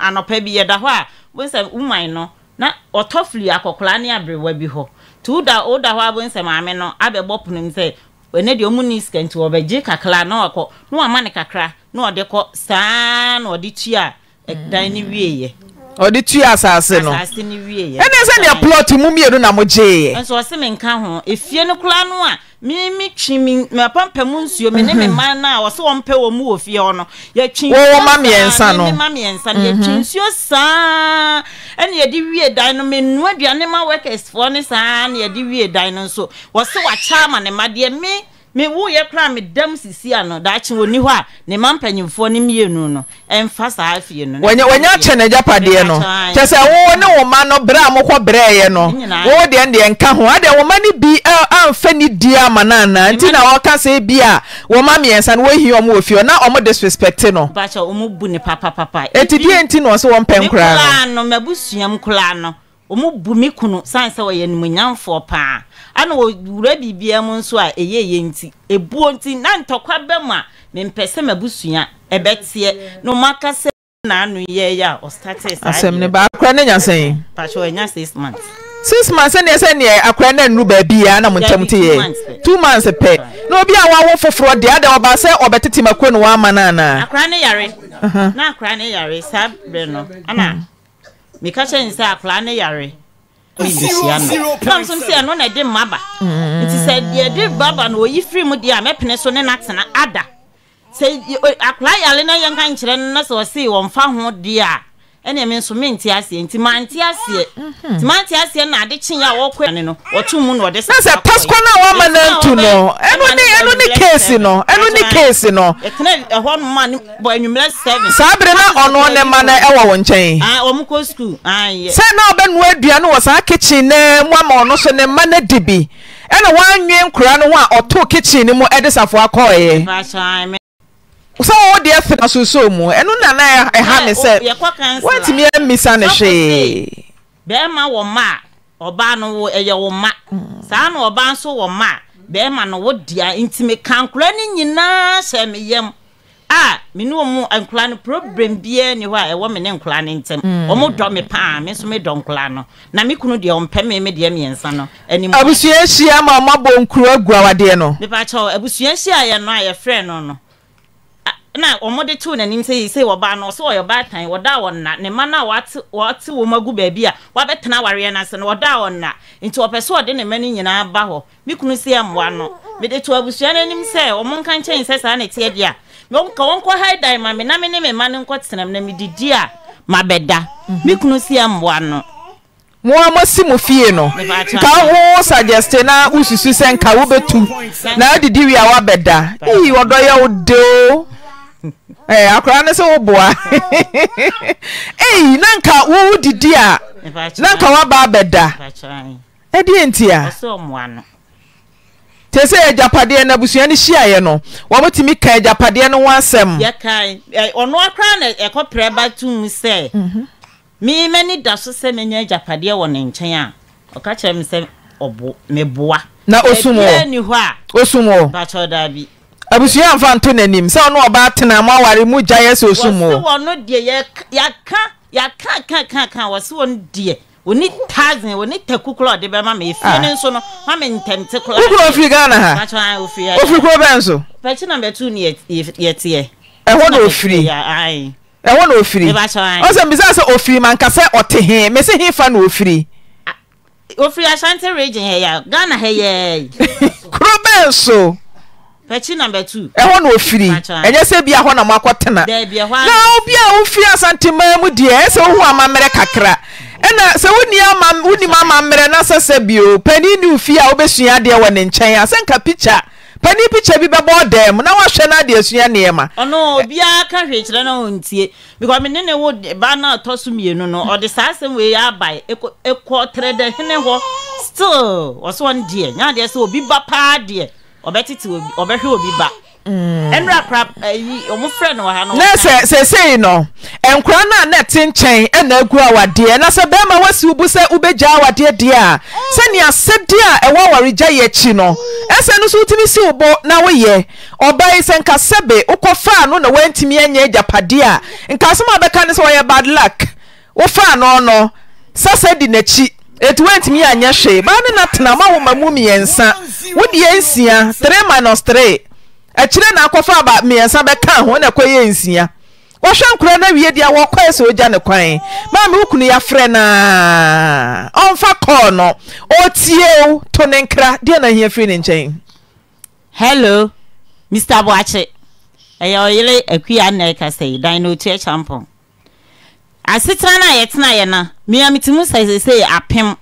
anopa bi ye da ho a won se uman no na otofli akokla ne abrewa bi ho tuda oda ho abunse maame no abebopunu nse ene de omuni skenti obeje kakla na okọ no amane kakra na ode kọ saa na ode tua edan ni wieye ode tua asase no asase ni wieye ene se ne plot mu miedu na moje enso ose me nka ho efie no kula no a mi twimi me pampam nsuo me ne me man na ose wompe wo mu ofie ho no ya twi wo ma miensa ne twinsuo saa ene ye di wie dan no me nu aduane ma workers for ne saa ne ye di wie dan no so wose wa chama ne made me wo ye kra me dam sisi ano da chi woni ho a ne mampanyimfo ne mienu no emfa saa afie no wanya che na japade no che se wo ne wo ma no bra mo kɔ breye no wo de nka ho ade wo ma ne bi amfa ni dia ma na na nti na wo ka se bi a wo ma miensa no wo hi omo ofio na omo disrespect no ba cha omo bu ne papa enti bi enti no so wo mpɛn kra no mabusuam kra no omo bu mi kunu sanse wo ye nimunyamfo pa ana wura bibia mu nso a eyeye nti ebuo nti na ntokwa bema mempese mabusua ebetie no makase na anu ye ya o status asem ne ba akra na nyasen pacho enya 6 months 6 months na ese ne akra na nru ba bia na muntamte ye 2 months pe na obi a wawo foforo de ada oba se obetete makro no ama na na akra ne yare na akra ne yare sabre no ana me ka chen se akra ne yare Some say I know I did maba. It is said, dear, dear Baba, no, you free me, dear, my penicillin and accent ada. Say, apply Alena young kind children, or see one found, dear. ene me nso me ntia sie nti mantia sie nti mantia sie na ade chin ya wo kwa ne no otu mu no de se se pasco na wa manantu no enu ni case no etne ehon ma ni bo enwumle 7 sabre na ono ne ma na ewo wo nchen ah o mu ko school ah ye se na obenu aduane wo sa kitchen na mu ama ono so ne ma na dibi ene wa nwe nkura no wa oto kitchen ni mu edisafo akoye so all the effort asoso mu enu na na e ha me se what me misa na hwe be ma wo ma oba no wo eye wo ma sa na oba nso wo ma be ma no wo dia intime kankura ni nyina se me yam ah me no mu ankura no problem bia ni ho a e wo me ne nkura ne ntem omo do me pa me so me do nkura no na me kunu de ompɛ me de me nsa no ani mo abusua hia ma mabo nkura aguawade no me pa cho abusua hia ye no a ye frɛ no no na omode tu na nim say oba no so oba tan oda wonna ne ma na wati wo magu ba bia wa betena ware na se no oda wonna nti opese ode ne mani nyina ba ho me kunu se amwa no me de tu abusua na nim say omonkan chen se sa na tie dia me onka wonko haidan ma me na me ne me ma ne nko tenam na me didi a ma beda me kunu se amwa no mo amasi mo fie no ka ho suggest na ususu sen ka wo betu na didi wi a wa beda e odoye odo eh akra ne se wo boa eh nanka wo didi a nanka wa ba beda e di entia so mo ano te se japade na busua ne hia ye no wo motimi ka japade no wansem ye kan ono akra na e ko preba tum se mi meni da so se menya japade wo ne nchen a o ka kire mi se obo me boa na osumo ba cho da bi abusuya amfa nto nanim se ono oba tena mo aware mu jaye se osumo se ono die ya ka wase ono die oni tazen oni takuklo de be ma me fini nso no ma me ntemte klo ukro fi gana ha acho an ofri ya ofri ko be nso pechi na metu ni yete ye eho na ofri ai eho na ofri o se mbisa se ofri man ka se otehe me se hifa na ofri ofri Ashanti region he ya Ghana he ye kro be nso Pechi number 2. Eho na ofiri. Eje se bia ho na makotena. Da bia ho. Na obi a ofiri asantima mu die, se ho amamere kakra. Ena se woni amam, woni mamamere na sese bio. Pani ni ofiri a obesua de wo ne nchen a, se nka picture. Pani picture bi bebo dem na wahwe na de asua ne ma. Ono obi a ka hwe kire na ontie. Because me ne ne wo ba na toso mienu no, o de sasem we ya bai. Eko trede hene ho. Still, o so on die. Nya de se obi ba pa de. Obetiti obehwe obi ba enra crap yi omufre no ha no na se no enkura na net nchen e na agura wade na se be ma wasi ubu se ubeja wade dia se ne asede a ewa warija ye chi no ese no so utimi si ubo na wo ye obai se nka sebe ukofa no na wantimi anya ajapade a nka so ma beka ne so ye bad luck ufa no no sase di na chi it went me and yashe, but not Namaw, my mummy and son. Would ye see 3 minus 3? A children are coffee about me and some account when a coyensia. Or shall Crana be a walk so Janaquine? Mamukunia frena on for corner or tio tonenkra, dinner here feeling chain. Hello, Mr. Watchet. I oily a queer neck, I say, dino chair champion. I sit na yetna yana. Me amitimu say apem.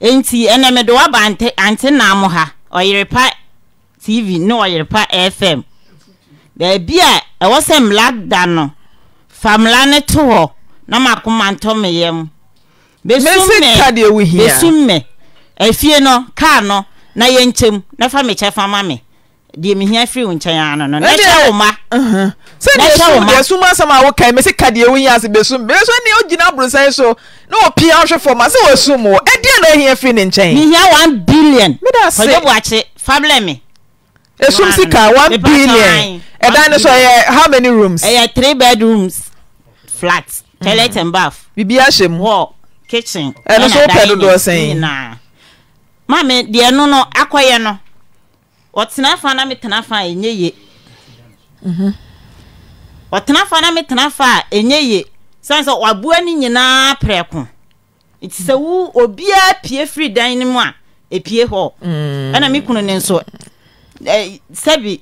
Enti ene me do aba ante na mo ha. Oyerepa TV no Oyerepa FM. There be a wasem lad dano. Famla ne to ho. Na makomanto me yem. Besumme. Efie no ka no na yenchem na fa me chefa ma me. Di me hia free unchan ano no na cha oma se de suma sama wo kai me se ka de wo hia se besum beso ne ogina brusan so na opi ahwe for ma se wo sum o e de na hia free ne nchan ni hia 1 billion me da se ko bo ache family me esum sika 1 billion e da ne so how many rooms e ya 3 bedrooms flat toilet and bath bibia shem hall kitchen e no so pedo do sen na ma me de no akoye no What na fa na me tena fa enye sense wabua ni nyina preko nti se wo obia pie free dan ni mu a epie ho ana me kunu ne nso sebi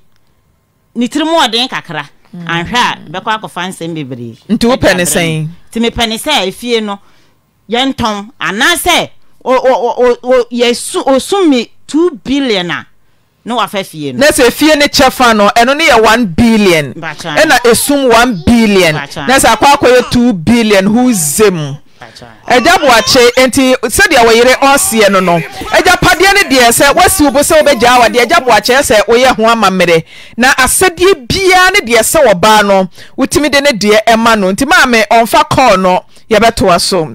ni tirimu oden kakra anhwa be kwa akofa nsem bebre nti wo pene sen ti me pani se efie no ye nton ana se o yesu osumi 2 billion na no afefie no na se efie ne chefa no eno ne ye 1 billion e na esum 1 billion na se akwa ye 2 billion huzem Ejabu ache enti sedi awayire osie no no ejapade ne de se wasi obo se obeja wa de ejabu ache se oye ho amamere na asedi bia ne de se oba no utimi de ne de ema no ntima me onfa call no ye beto aso